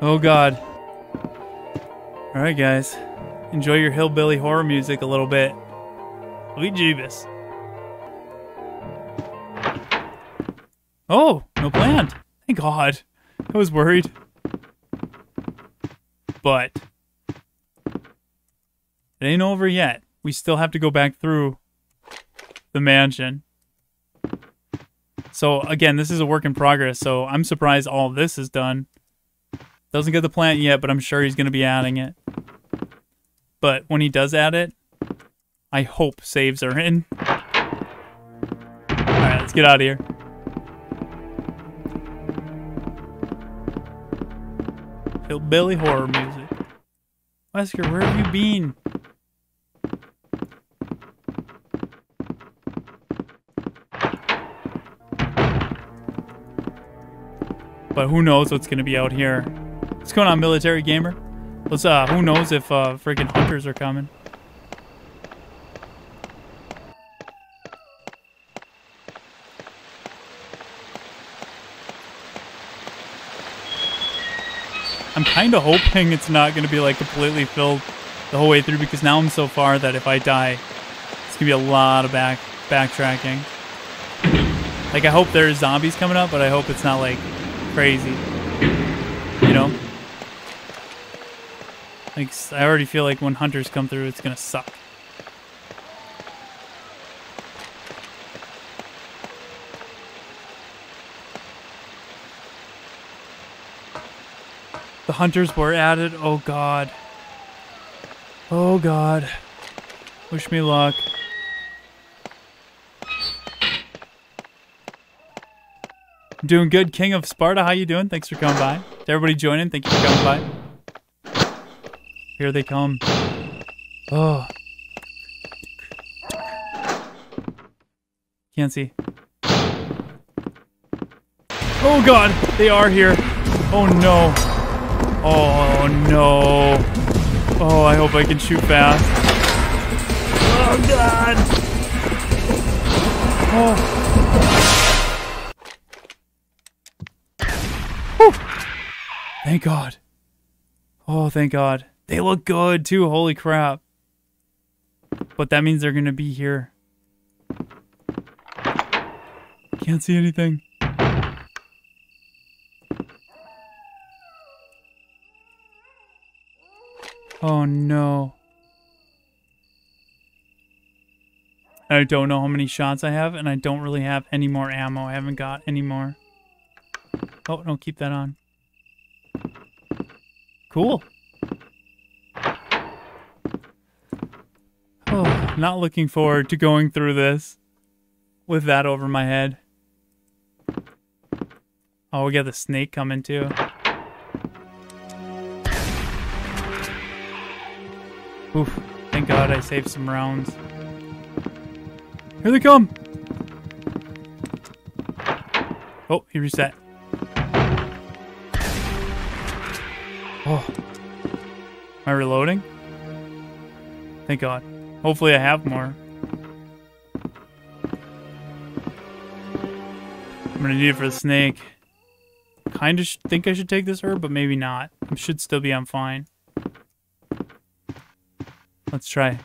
Oh God. Alright guys. Enjoy your hillbilly horror music a little bit. Wee Jeebus. Oh, no plant. Thank God. I was worried. But it ain't over yet. we still have to go back through the mansion. So again, this is a work in progress, so I'm surprised all this is done. Doesn't get the plant yet, but I'm sure he's going to be adding it. But when he does add it, I hope saves are in. Alright, let's get out of here. Hillbilly horror music. Wesker, where have you been? But who knows what's going to be out here. What's going on, Military Gamer? Let's, who knows if, freaking hunters are coming. I'm kind of hoping it's not going to be, like, completely filled the whole way through, because now I'm so far that if I die, it's going to be a lot of backtracking. Like, I hope there's zombies coming up, but I hope it's not, like, crazy. You know? Like, I already feel like when hunters come through, it's gonna suck. The hunters were added. Oh god. Oh god. Wish me luck. I'm doing good, King of Sparta. How you doing? Thanks for coming by. To everybody joining, thank you for coming by. Here they come. Oh. Can't see. Oh god, they are here. Oh no. Oh no. Oh, I hope I can shoot fast. Oh god. Oh. Whew. Thank god. Oh, thank god. They look good, too. Holy crap. But that means they're going to be here. Can't see anything. Oh, no. I don't know how many shots I have, and I don't really have any more ammo. I haven't got any more. Oh, no, keep that on. Cool. Oh, not looking forward to going through this with that over my head. Oh, we got the snake coming too. Oof, thank god I saved some rounds. Here they come! Oh, he reset. Oh. Am I reloading? Thank god. Hopefully I have more. I'm gonna need it for the snake. Kinda think I should take this herb, but maybe not. I should still be on fine. Let's try.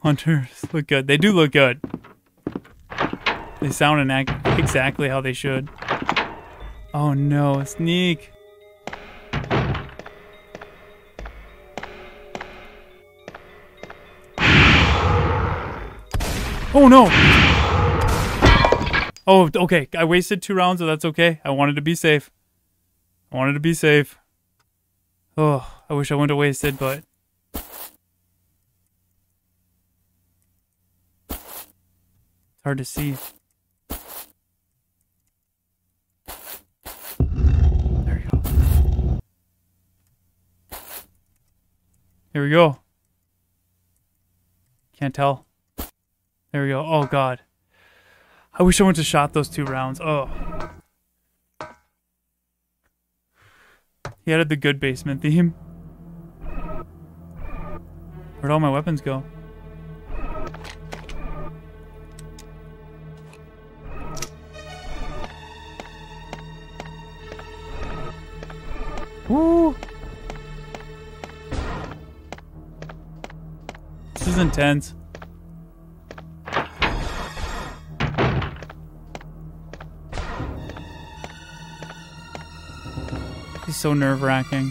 Hunters look good. They do look good. They sound and act exactly how they should. Oh no, sneak. Oh, no. Oh, okay. I wasted 2 rounds, so that's okay. I wanted to be safe. I wanted to be safe. Oh, I wish I wouldn't have wasted, but... it's hard to see. There we go. Here we go. Can't tell. There we go. Oh, god. I wish I went to shot those 2 rounds. Oh. He added the good basement theme. Where'd all my weapons go? Woo! This is intense. So nerve-wracking.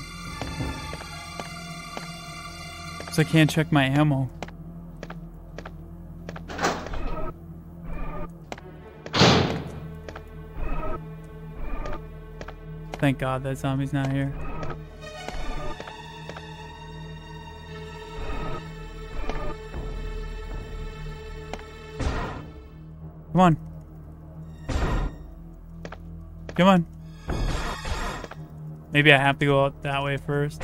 So I can't check my ammo. Thank God that zombie's not here. Come on. Come on. Maybe I have to go out that way first.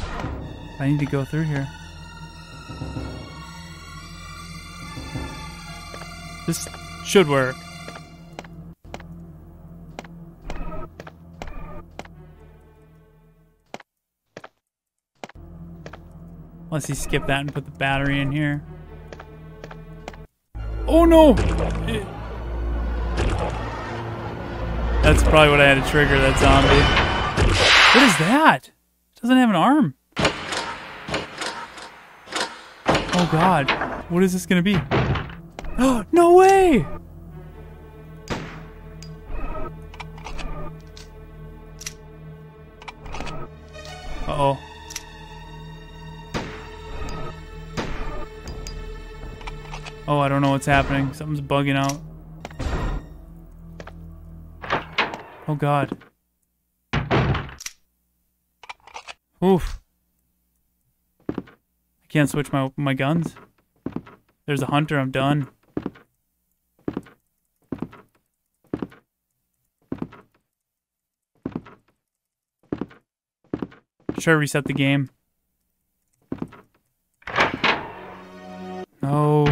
I need to go through here. This should work. Unless he skipped that and put the battery in here. Oh no! That's probably what I had to trigger, that zombie. What is that? It doesn't have an arm. Oh God. What is this gonna be? Oh, no way! Uh-oh. Oh, I don't know what's happening. Something's bugging out. Oh God. Oof. I can't switch my guns. There's a hunter, I'm done. Should I reset the game? No.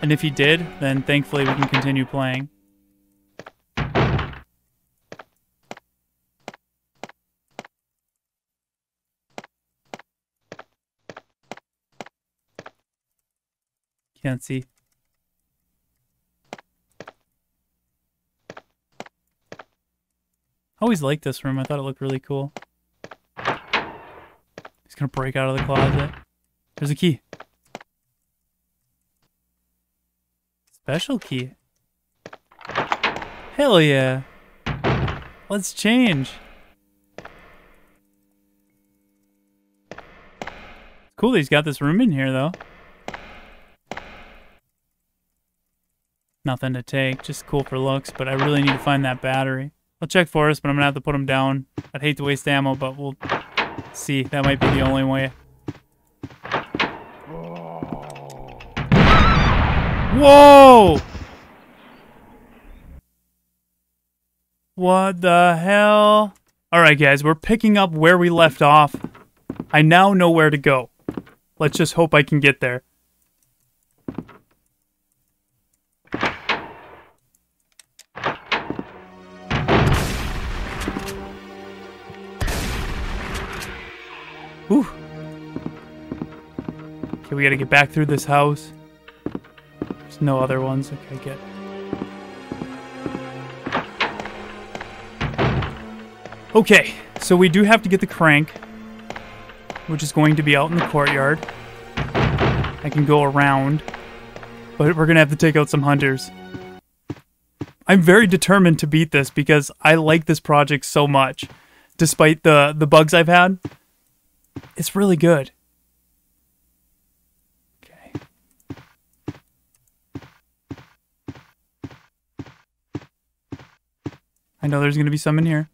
And if he did, then thankfully we can continue playing. Can't see. I always liked this room. I thought it looked really cool. He's gonna break out of the closet. There's a key. Special key. Hell yeah. Let's change. It's cool that he's got this room in here though. Nothing to take, just cool for looks, but I really need to find that battery. I'll check for us, but I'm gonna have to put him down. I'd hate to waste ammo, but we'll see. That might be the only way. Whoa! What the hell? Alright guys, we're picking up where we left off. I now know where to go. Let's just hope I can get there. Whew. Okay, we gotta get back through this house. There's no other ones. Okay, get. Okay, so we do have to get the crank, which is going to be out in the courtyard. I can go around, but we're gonna have to take out some hunters. I'm very determined to beat this because I like this project so much, despite the bugs I've had. It's really good. Okay. I know there's going to be some in here.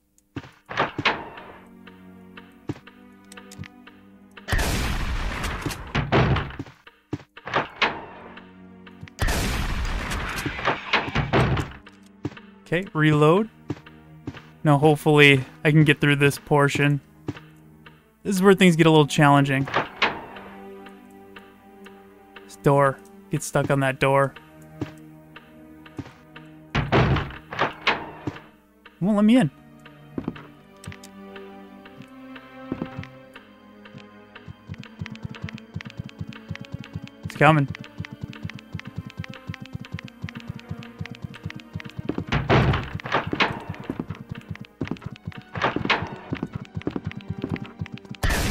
Okay, reload. Now hopefully I can get through this portion. This is where things get a little challenging. This door. Get stuck on that door. It won't let me in. It's coming.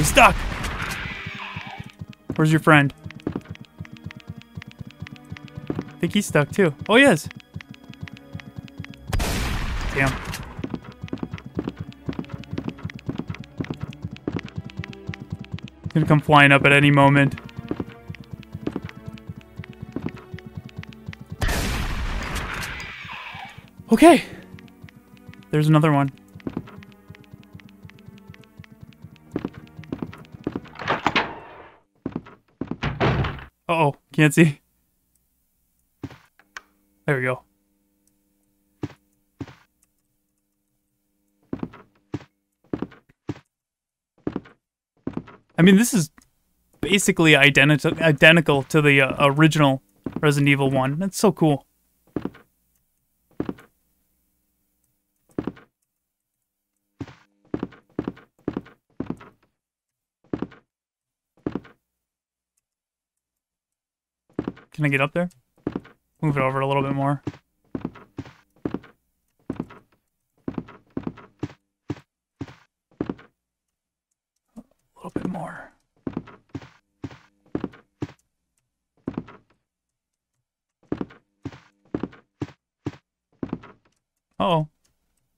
Stuck. Where's your friend? I think he's stuck too. Oh, he is. Damn. He's gonna come flying up at any moment. Okay. There's another one. Uh-oh, can't see. There we go. I mean, this is basically identical to the original Resident Evil 1. That's so cool. Can I get up there? Move it over a little bit more. A little bit more. Uh-oh.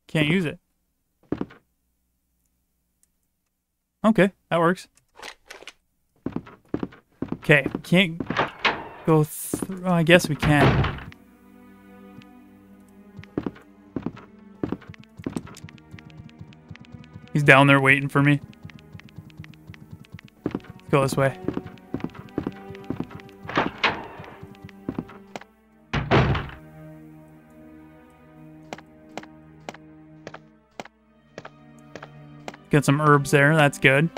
Can't use it. Okay, that works. Okay, can't go through. I guess we can. He's down there waiting for me. Let's go this way. Get some herbs there. That's good.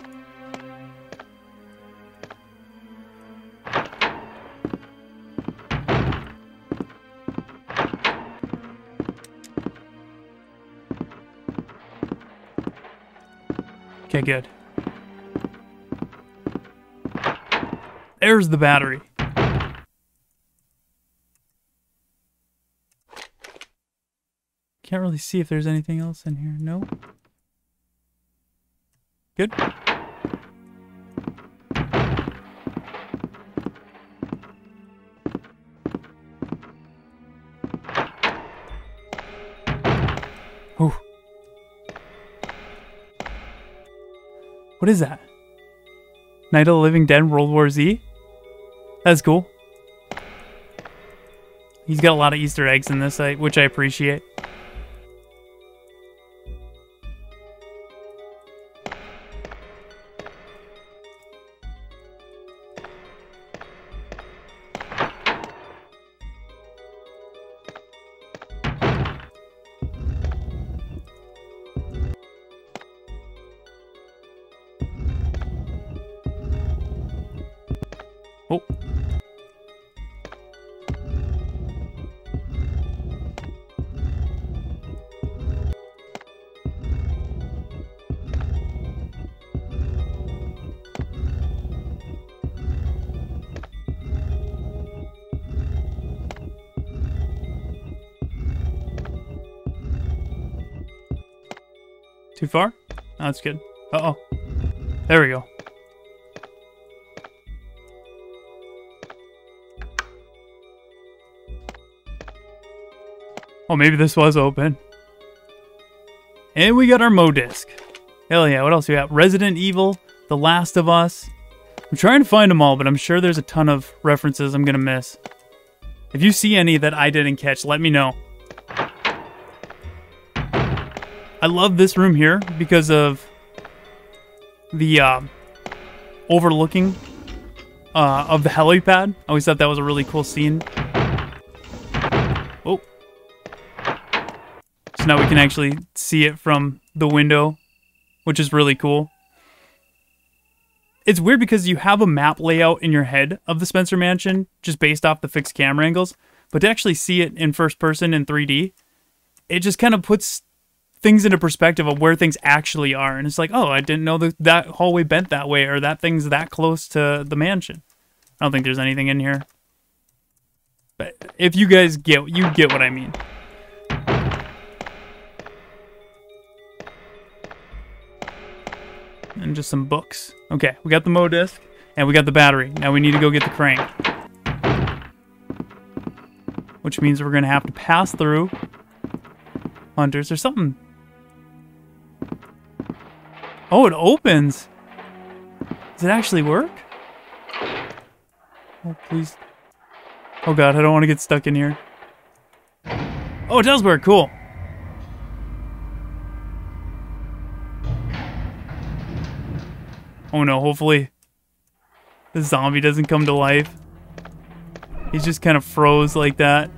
Okay, good. There's the battery. Can't really see if there's anything else in here. No. Good. Ooh. What is that? Night of the Living Dead, World War Z? That's cool. He's got a lot of Easter eggs in this, which I appreciate. Too far? No, that's good. Uh-oh. There we go. Oh, maybe this was open. And we got our Mo-Disc. Hell yeah, what else we got? Resident Evil, The Last of Us. I'm trying to find them all, but I'm sure there's a ton of references I'm gonna miss. If you see any that I didn't catch, let me know. I love this room here because of the overlooking of the helipad. I always thought that was a really cool scene. Oh. So now we can actually see it from the window, which is really cool. It's weird because you have a map layout in your head of the Spencer Mansion just based off the fixed camera angles, but to actually see it in first person in 3D, it just kind of puts things into perspective of where things actually are. And it's like, oh, I didn't know that hallway bent that way, or that thing's that close to the mansion. I don't think there's anything in here. But if you guys get what I mean. And just some books. Okay, we got the Mo-Disc, and we got the battery. Now we need to go get the crane. Which means we're going to have to pass through hunters or something. Oh, it opens. Does it actually work? Oh, please. Oh, God, I don't want to get stuck in here. Oh, it does work. Cool. Oh no, hopefully the zombie doesn't come to life. He's just kind of froze like that.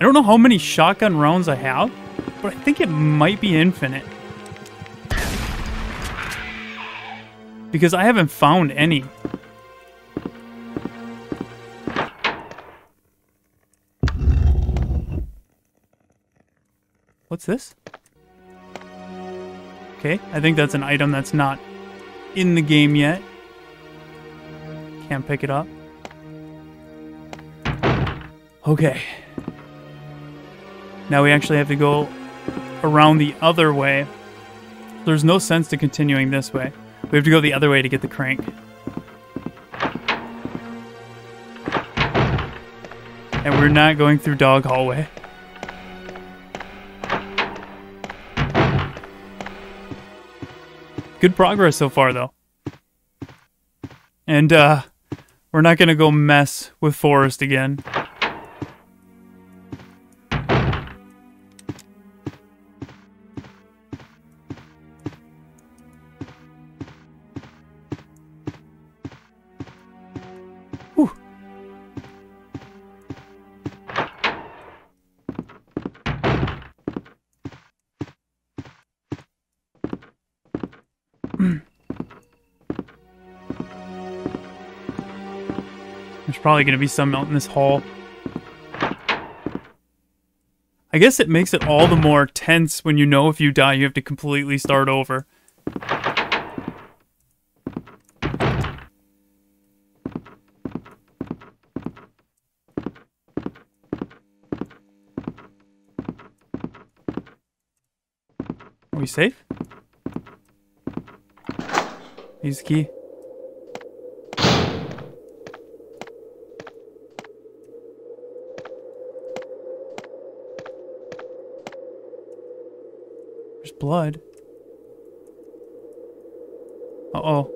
I don't know how many shotgun rounds I have, but I think it might be infinite. Because I haven't found any. What's this? Okay, I think that's an item that's not in the game yet. Can't pick it up. Okay. Now we actually have to go around the other way. There's no sense to continuing this way. We have to go the other way to get the crank. And we're not going through dog hallway. Good progress so far, though. And we're not going to go mess with Forrest again. Probably gonna be some out in this hall. I guess it makes it all the more tense when you know if you die you have to completely start over. Are we safe? Use the key. Blood. Uh-oh.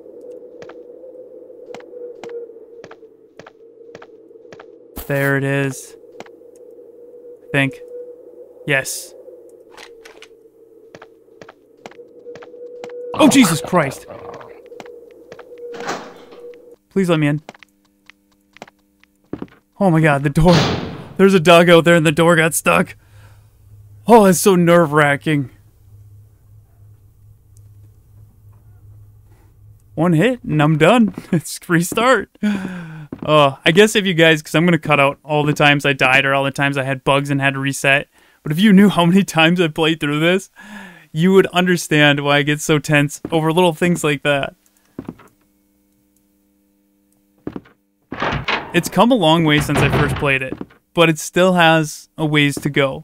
There it is. I think. Yes. Oh, Jesus Christ. Please let me in. Oh my God, the door. There's a dog out there and the door got stuck. Oh, that's so nerve-wracking. One hit and I'm done. It's restart. I guess if you guys, because I'm going to cut out all the times I died or all the times I had bugs and had to reset. But if you knew how many times I played through this, you would understand why I get so tense over little things like that. It's come a long way since I first played it, but it still has a ways to go.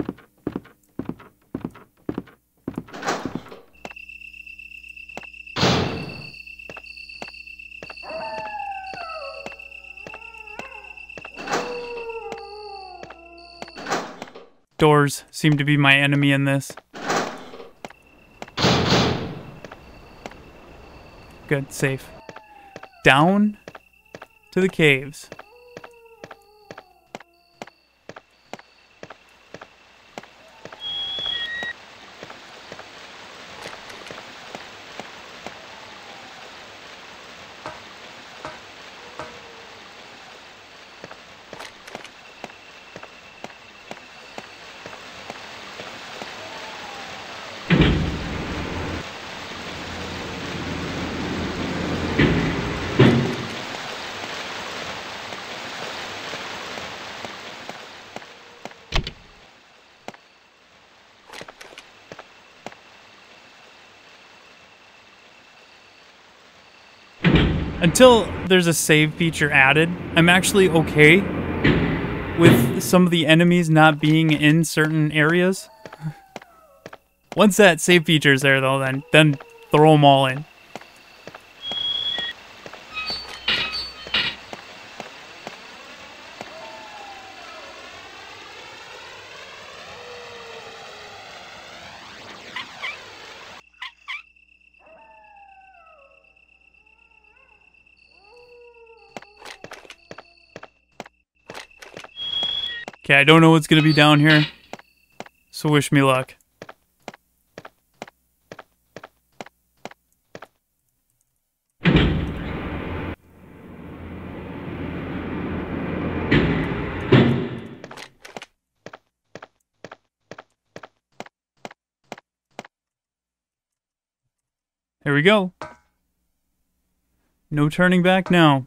Doors seem to be my enemy in this. Good, safe. Down to the caves. Until there's a save feature added, I'm actually okay with some of the enemies not being in certain areas. Once that save feature is there, though, then throw them all in. Okay, I don't know what's going to be down here, so wish me luck. There we go. No turning back now.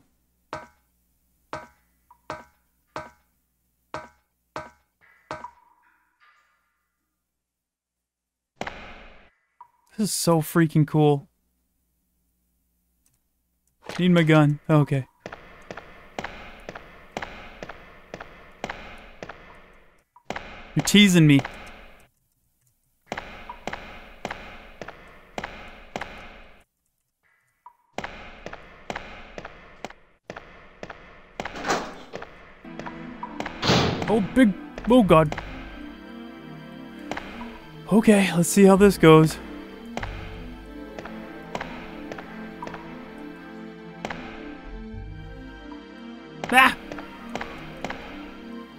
This is so freaking cool. Need my gun. Oh, okay. You're teasing me. Oh, big... Oh, God. Okay, let's see how this goes.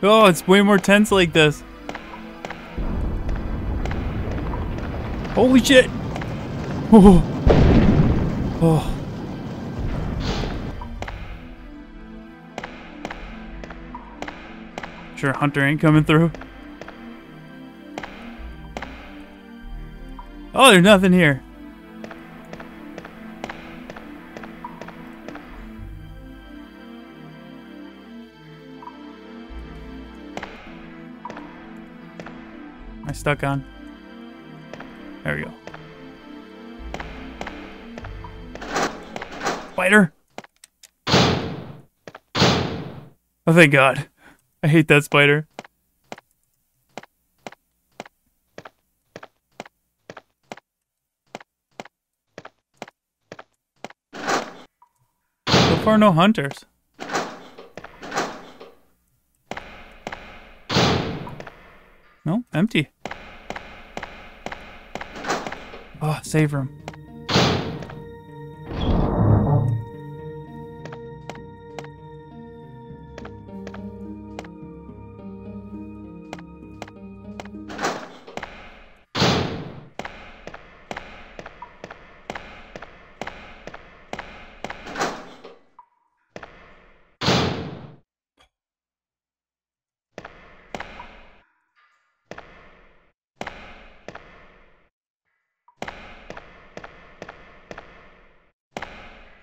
Oh, it's way more tense like this. Holy shit! Oh. Oh. Sure, Hunter ain't coming through. Oh, there's nothing here. Stuck on. There we go. Spider! Oh, thank God. I hate that spider. So far, no hunters. No, empty. Oh, save room.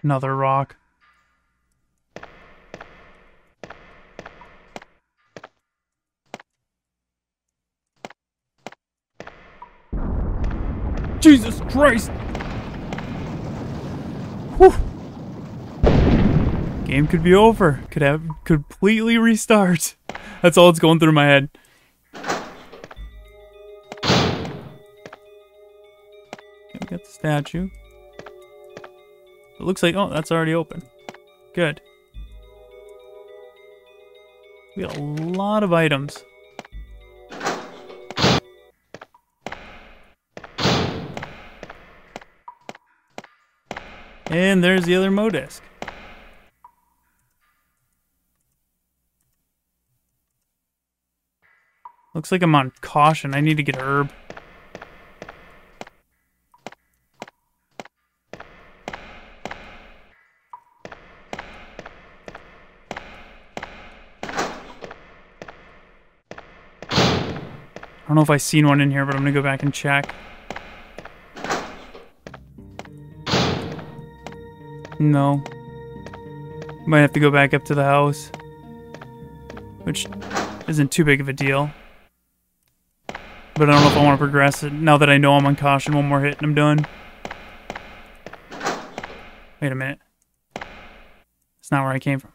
Another rock. Jesus Christ! Whew. Game could be over. Could have completely restart. That's all that's going through my head. Okay, we got the statue. It looks like, oh, that's already open. Good. We got a lot of items. And there's the other Modisc. Looks like I'm on caution. I need to get herb. I don't know if I've seen one in here, but I'm gonna go back and check. No. Might have to go back up to the house, which isn't too big of a deal. But I don't know if I want to progress it now that I know I'm on caution. One more hit and I'm done. Wait a minute. That's not where I came from.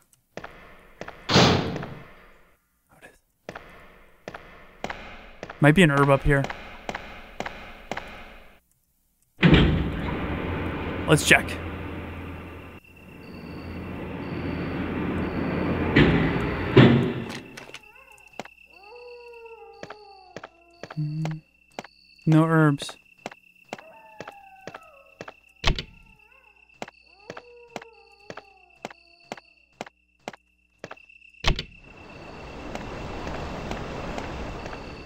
Might be an herb up here. Let's check. No herbs.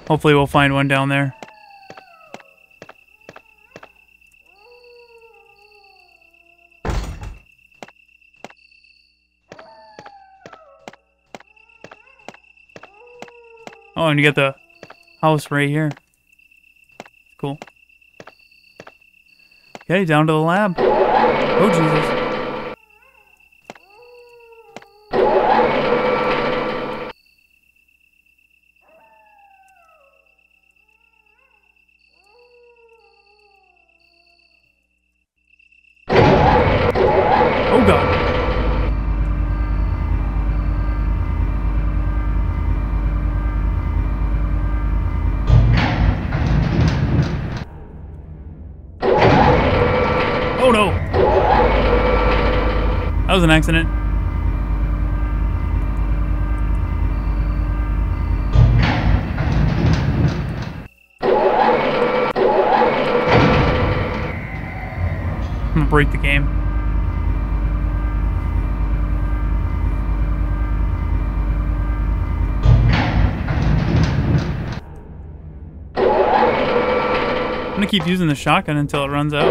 Hopefully we'll find one down there. Oh, and you get the house right here. Cool. Okay, down to the lab. Oh, Jesus. That was an accident. I'm gonna break the game. I'm gonna keep using the shotgun until it runs out.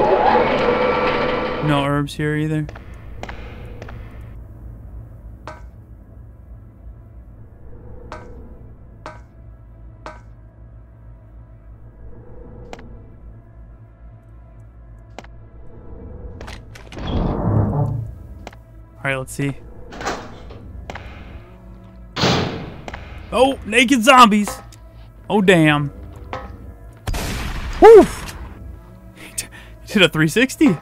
No herbs here either. Let's see. Oh, naked zombies. Oh, damn. Woo! Did a 360.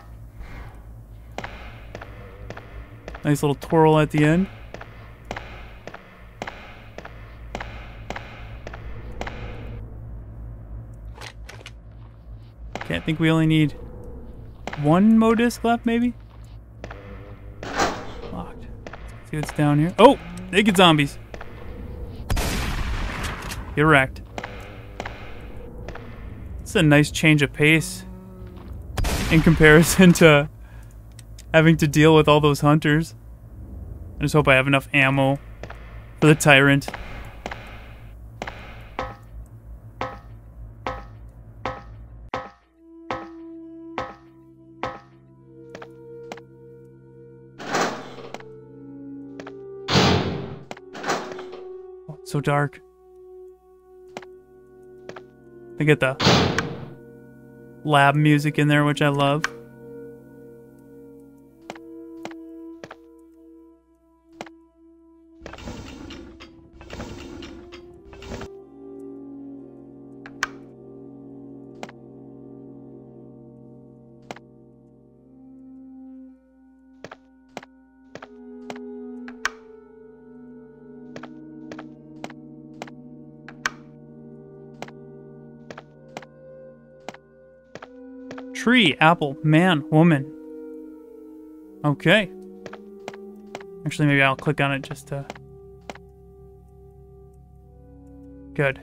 Nice little twirl at the end. Okay, I think we only need one Mo disc left, maybe? See what's down here. Oh! Naked zombies! Get wrecked. It's a nice change of pace in comparison to having to deal with all those hunters. I just hope I have enough ammo for the Tyrant. So dark. I get the lab music in there, which I love. Tree, apple, man, woman. Okay. Actually, maybe I'll click on it just to... Good.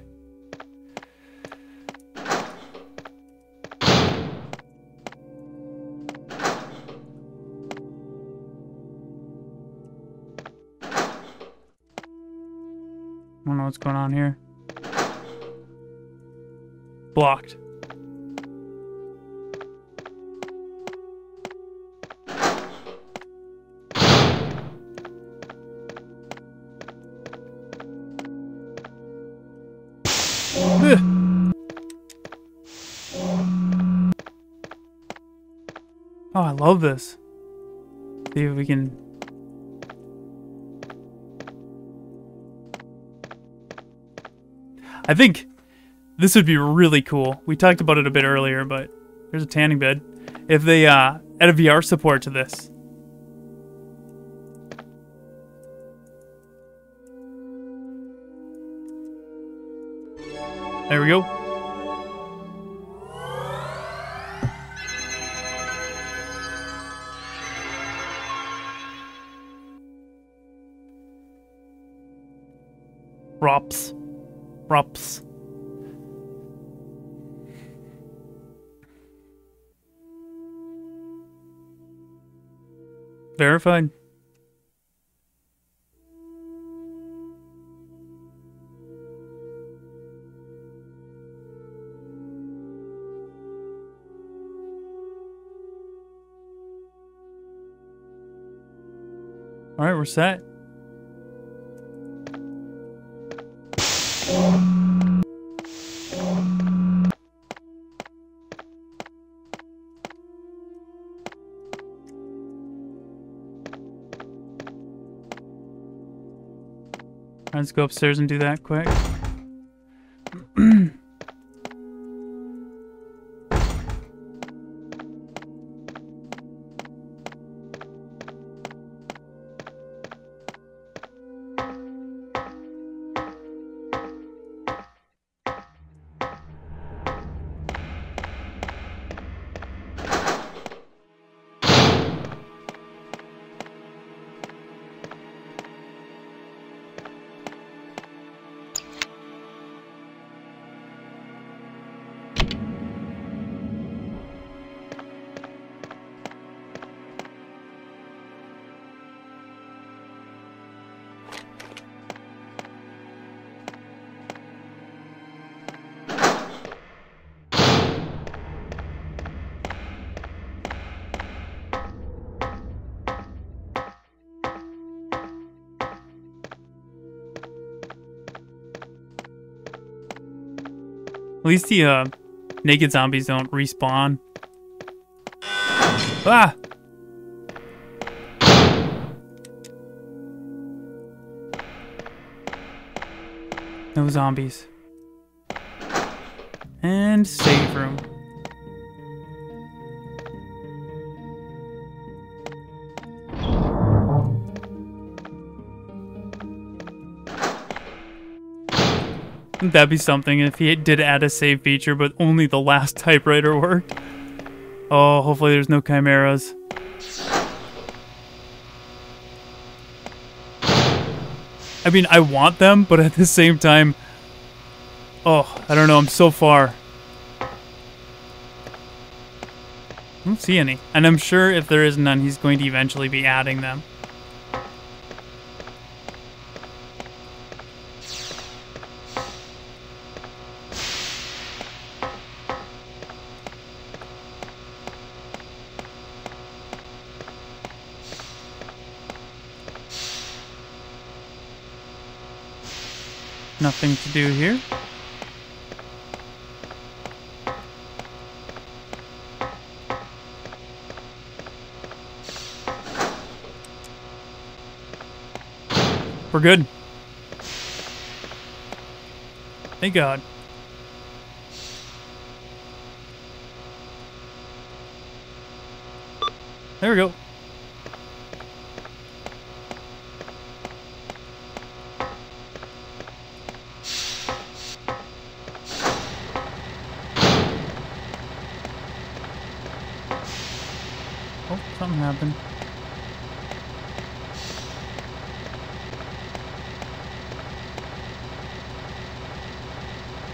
I don't know what's going on here. Blocked. Oh, I love this. See if we can... I think this would be really cool. We talked about it a bit earlier, but there's a tanning bed. If they add a VR support to this. There we go. Props. Props. Verified. All right, we're set. Let's go upstairs and do that quick. At least the naked zombies don't respawn. Ah! No zombies. And save room. That'd be something if he did add a save feature, but only the last typewriter worked. Oh, hopefully there's no chimeras. I mean, I want them, but at the same time... Oh, I don't know, I'm so far. I don't see any. And I'm sure if there is none, he's going to eventually be adding them. Nothing to do here. We're good. Thank God. There we go.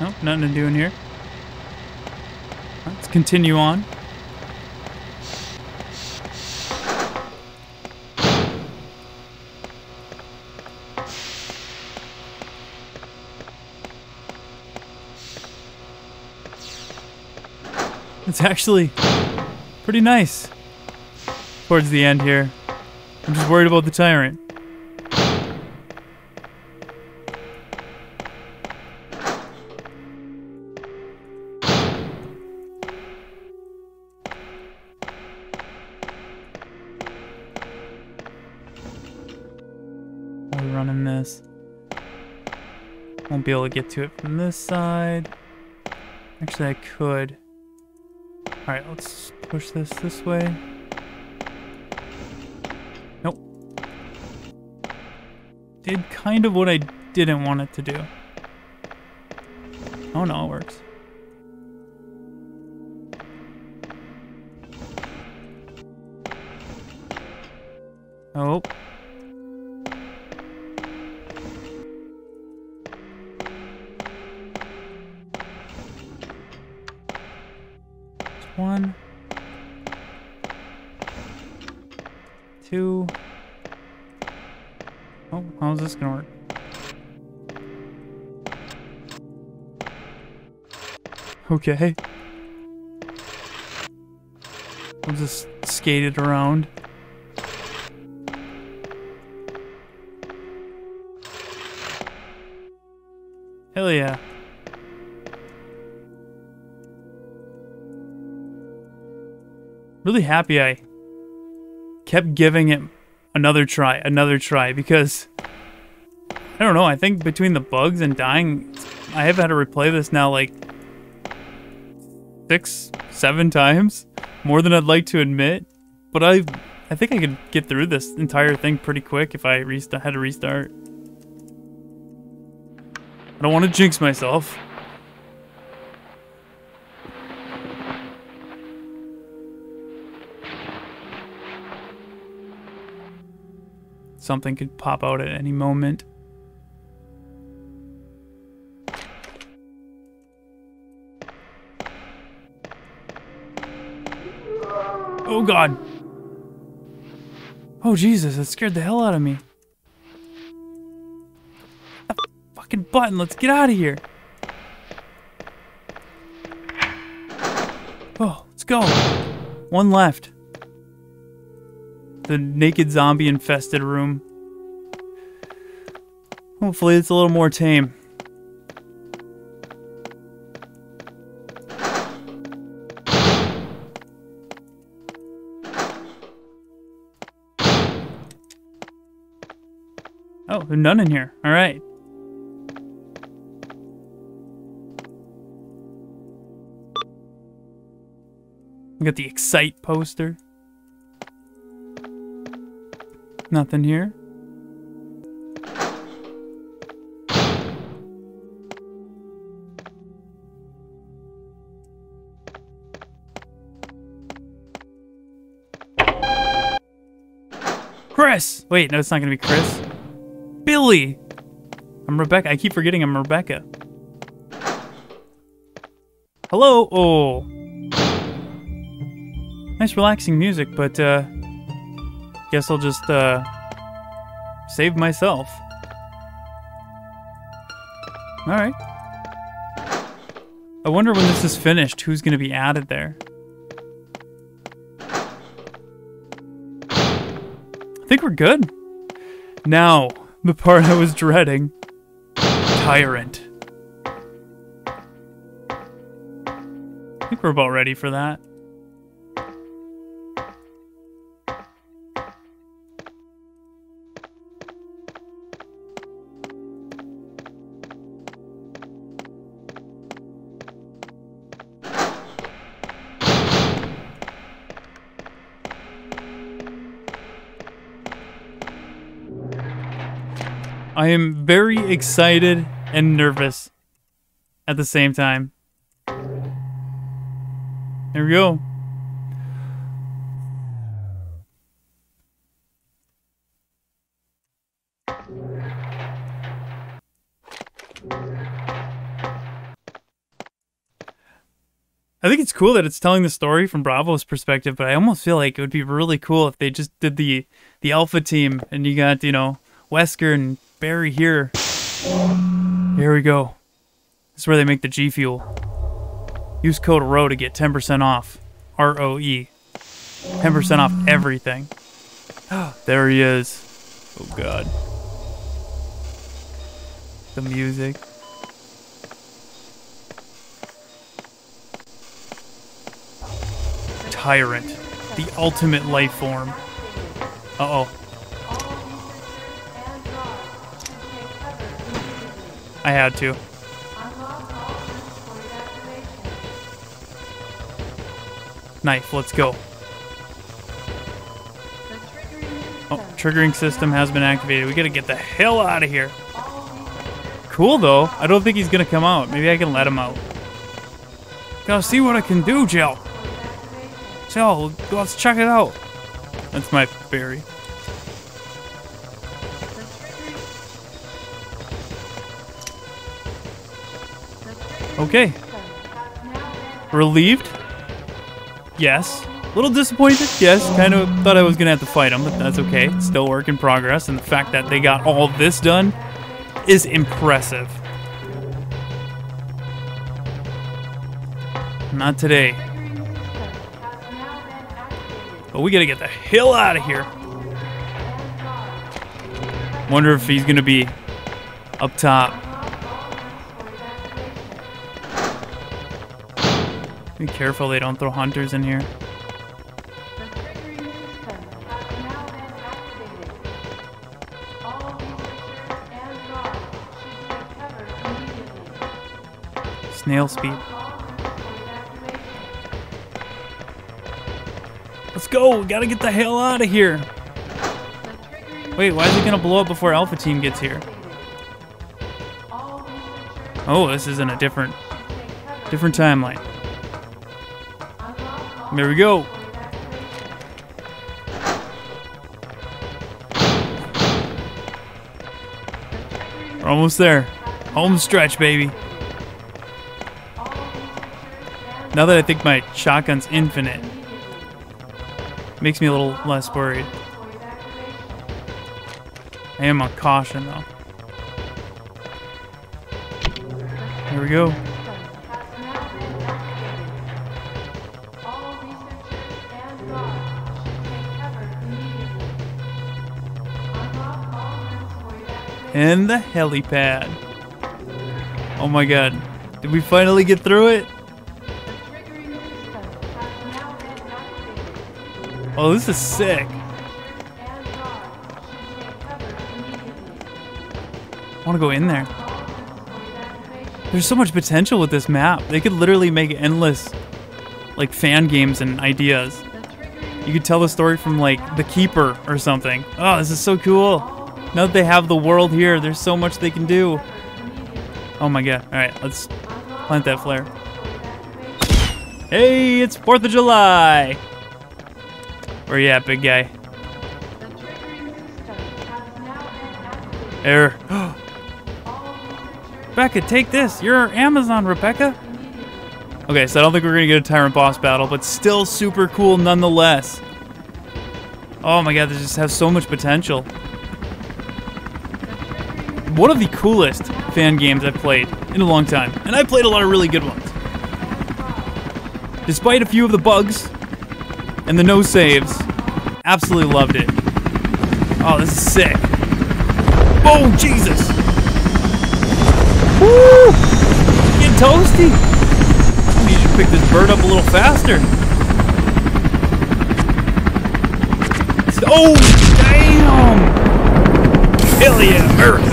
Nope, nothing to do in here. Let's continue on. It's actually pretty nice towards the end here. I'm just worried about the Tyrant. We're running this. Won't be able to get to it from this side. Actually, I could. Alright, let's push this way. Did kind of what I didn't want it to do. Oh no, it works. Oh. One. Two. Oh, how's this gonna work? Okay. We'll just skate it around. Hell yeah. Really happy I kept giving it another try, because I don't know, I think between the bugs and dying, I have had to replay this now like 6, 7 times, more than I'd like to admit, but I think I could get through this entire thing pretty quick if I had to restart. I don't want to jinx myself. Something could pop out at any moment. Oh God. Oh Jesus, that scared the hell out of me. That fucking button, let's get out of here. Oh, let's go. One left. The naked zombie infested room. Hopefully it's a little more tame. Oh, there's none in here. All right. We got the Excite poster. Nothing here. Chris! Wait, no, it's not gonna be Chris. Billy! I'm Rebecca. I keep forgetting I'm Rebecca. Hello? Oh. Nice relaxing music, but, guess I'll just, save myself. Alright. I wonder when this is finished, who's gonna be added there. I think we're good. Now, the part I was dreading. Tyrant. I think we're about ready for that. I am very excited and nervous at the same time. There we go. I think it's cool that it's telling the story from Bravo's perspective, but I almost feel like it would be really cool if they just did the Alpha team and you got, you know, Wesker and Barry here. Here we go. This is where they make the G Fuel. Use code ROE to get 10% off. ROE. 10% off everything. There he is. Oh God. The music. Tyrant. The ultimate life form. Uh-oh. I had to. Knife, let's go. Oh, triggering system has been activated. We gotta get the hell out of here. Cool though, I don't think he's gonna come out. Maybe I can let him out. Gotta see what I can do, Jill. Jill, let's check it out. That's my Barry. Okay. Relieved? Yes. A little disappointed? Yes. Kind of thought I was going to have to fight them, but that's okay. It's still work in progress, and the fact that they got all this done is impressive. Not today. But we got to get the hell out of here. Wonder if he's going to be up top. Be careful they don't throw hunters in here. Snail speed. Let's go! We gotta get the hell out of here! Wait, why is it gonna blow up before Alpha Team gets here? Oh, this is in a different timeline. There we go! We're almost there. Home stretch, baby. Now that I think my shotgun's infinite, makes me a little less worried. I am on caution, though. Here we go. And the helipad. Oh my god. Did we finally get through it? Oh, this is sick. I want to go in there. There's so much potential with this map. They could literally make endless, like, fan games and ideas. You could tell the story from, like, The Keeper or something. Oh, this is so cool. Now that they have the world here, there's so much they can do. Oh my god. Alright, let's plant that flare. Hey, it's 4th of July! Where you at, big guy? Error. Rebecca, take this! You're our Amazon, Rebecca! Okay, so I don't think we're gonna get a Tyrant boss battle, but still super cool nonetheless. Oh my god, this just has so much potential. One of the coolest fan games I've played in a long time, and I played a lot of really good ones. Despite a few of the bugs, and the no saves. Absolutely loved it. Oh, this is sick. Oh, Jesus! Woo! Getting toasty! I need you to pick this bird up a little faster. Oh, damn! Hell yeah, America!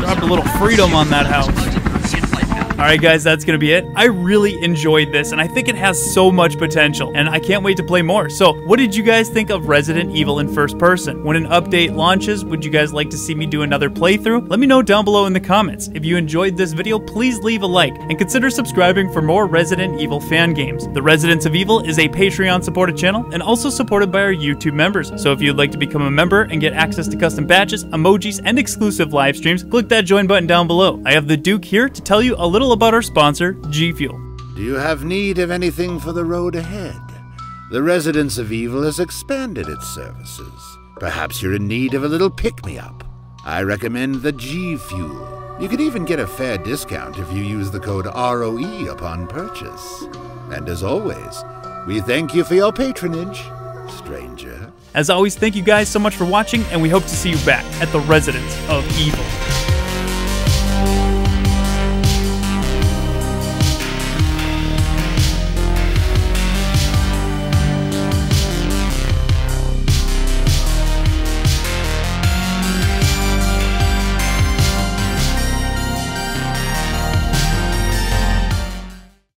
Dropped a little freedom on that house. Alright guys, that's gonna be it. I really enjoyed this and I think it has so much potential and I can't wait to play more. So what did you guys think of Resident Evil in first person? When an update launches, would you guys like to see me do another playthrough? Let me know down below in the comments. If you enjoyed this video, please leave a like and consider subscribing for more Resident Evil fan games. The Residence of Evil is a Patreon supported channel and also supported by our YouTube members. So if you'd like to become a member and get access to custom badges, emojis, and exclusive live streams, click that join button down below. I have the Duke here to tell you a little about our sponsor, G Fuel. Do you have need of anything for the road ahead? The Residence of Evil has expanded its services. Perhaps you're in need of a little pick-me-up. I recommend the G Fuel. You could even get a fair discount if you use the code ROE upon purchase. And as always, we thank you for your patronage, stranger. As always, thank you guys so much for watching, and we hope to see you back at the Residence of Evil.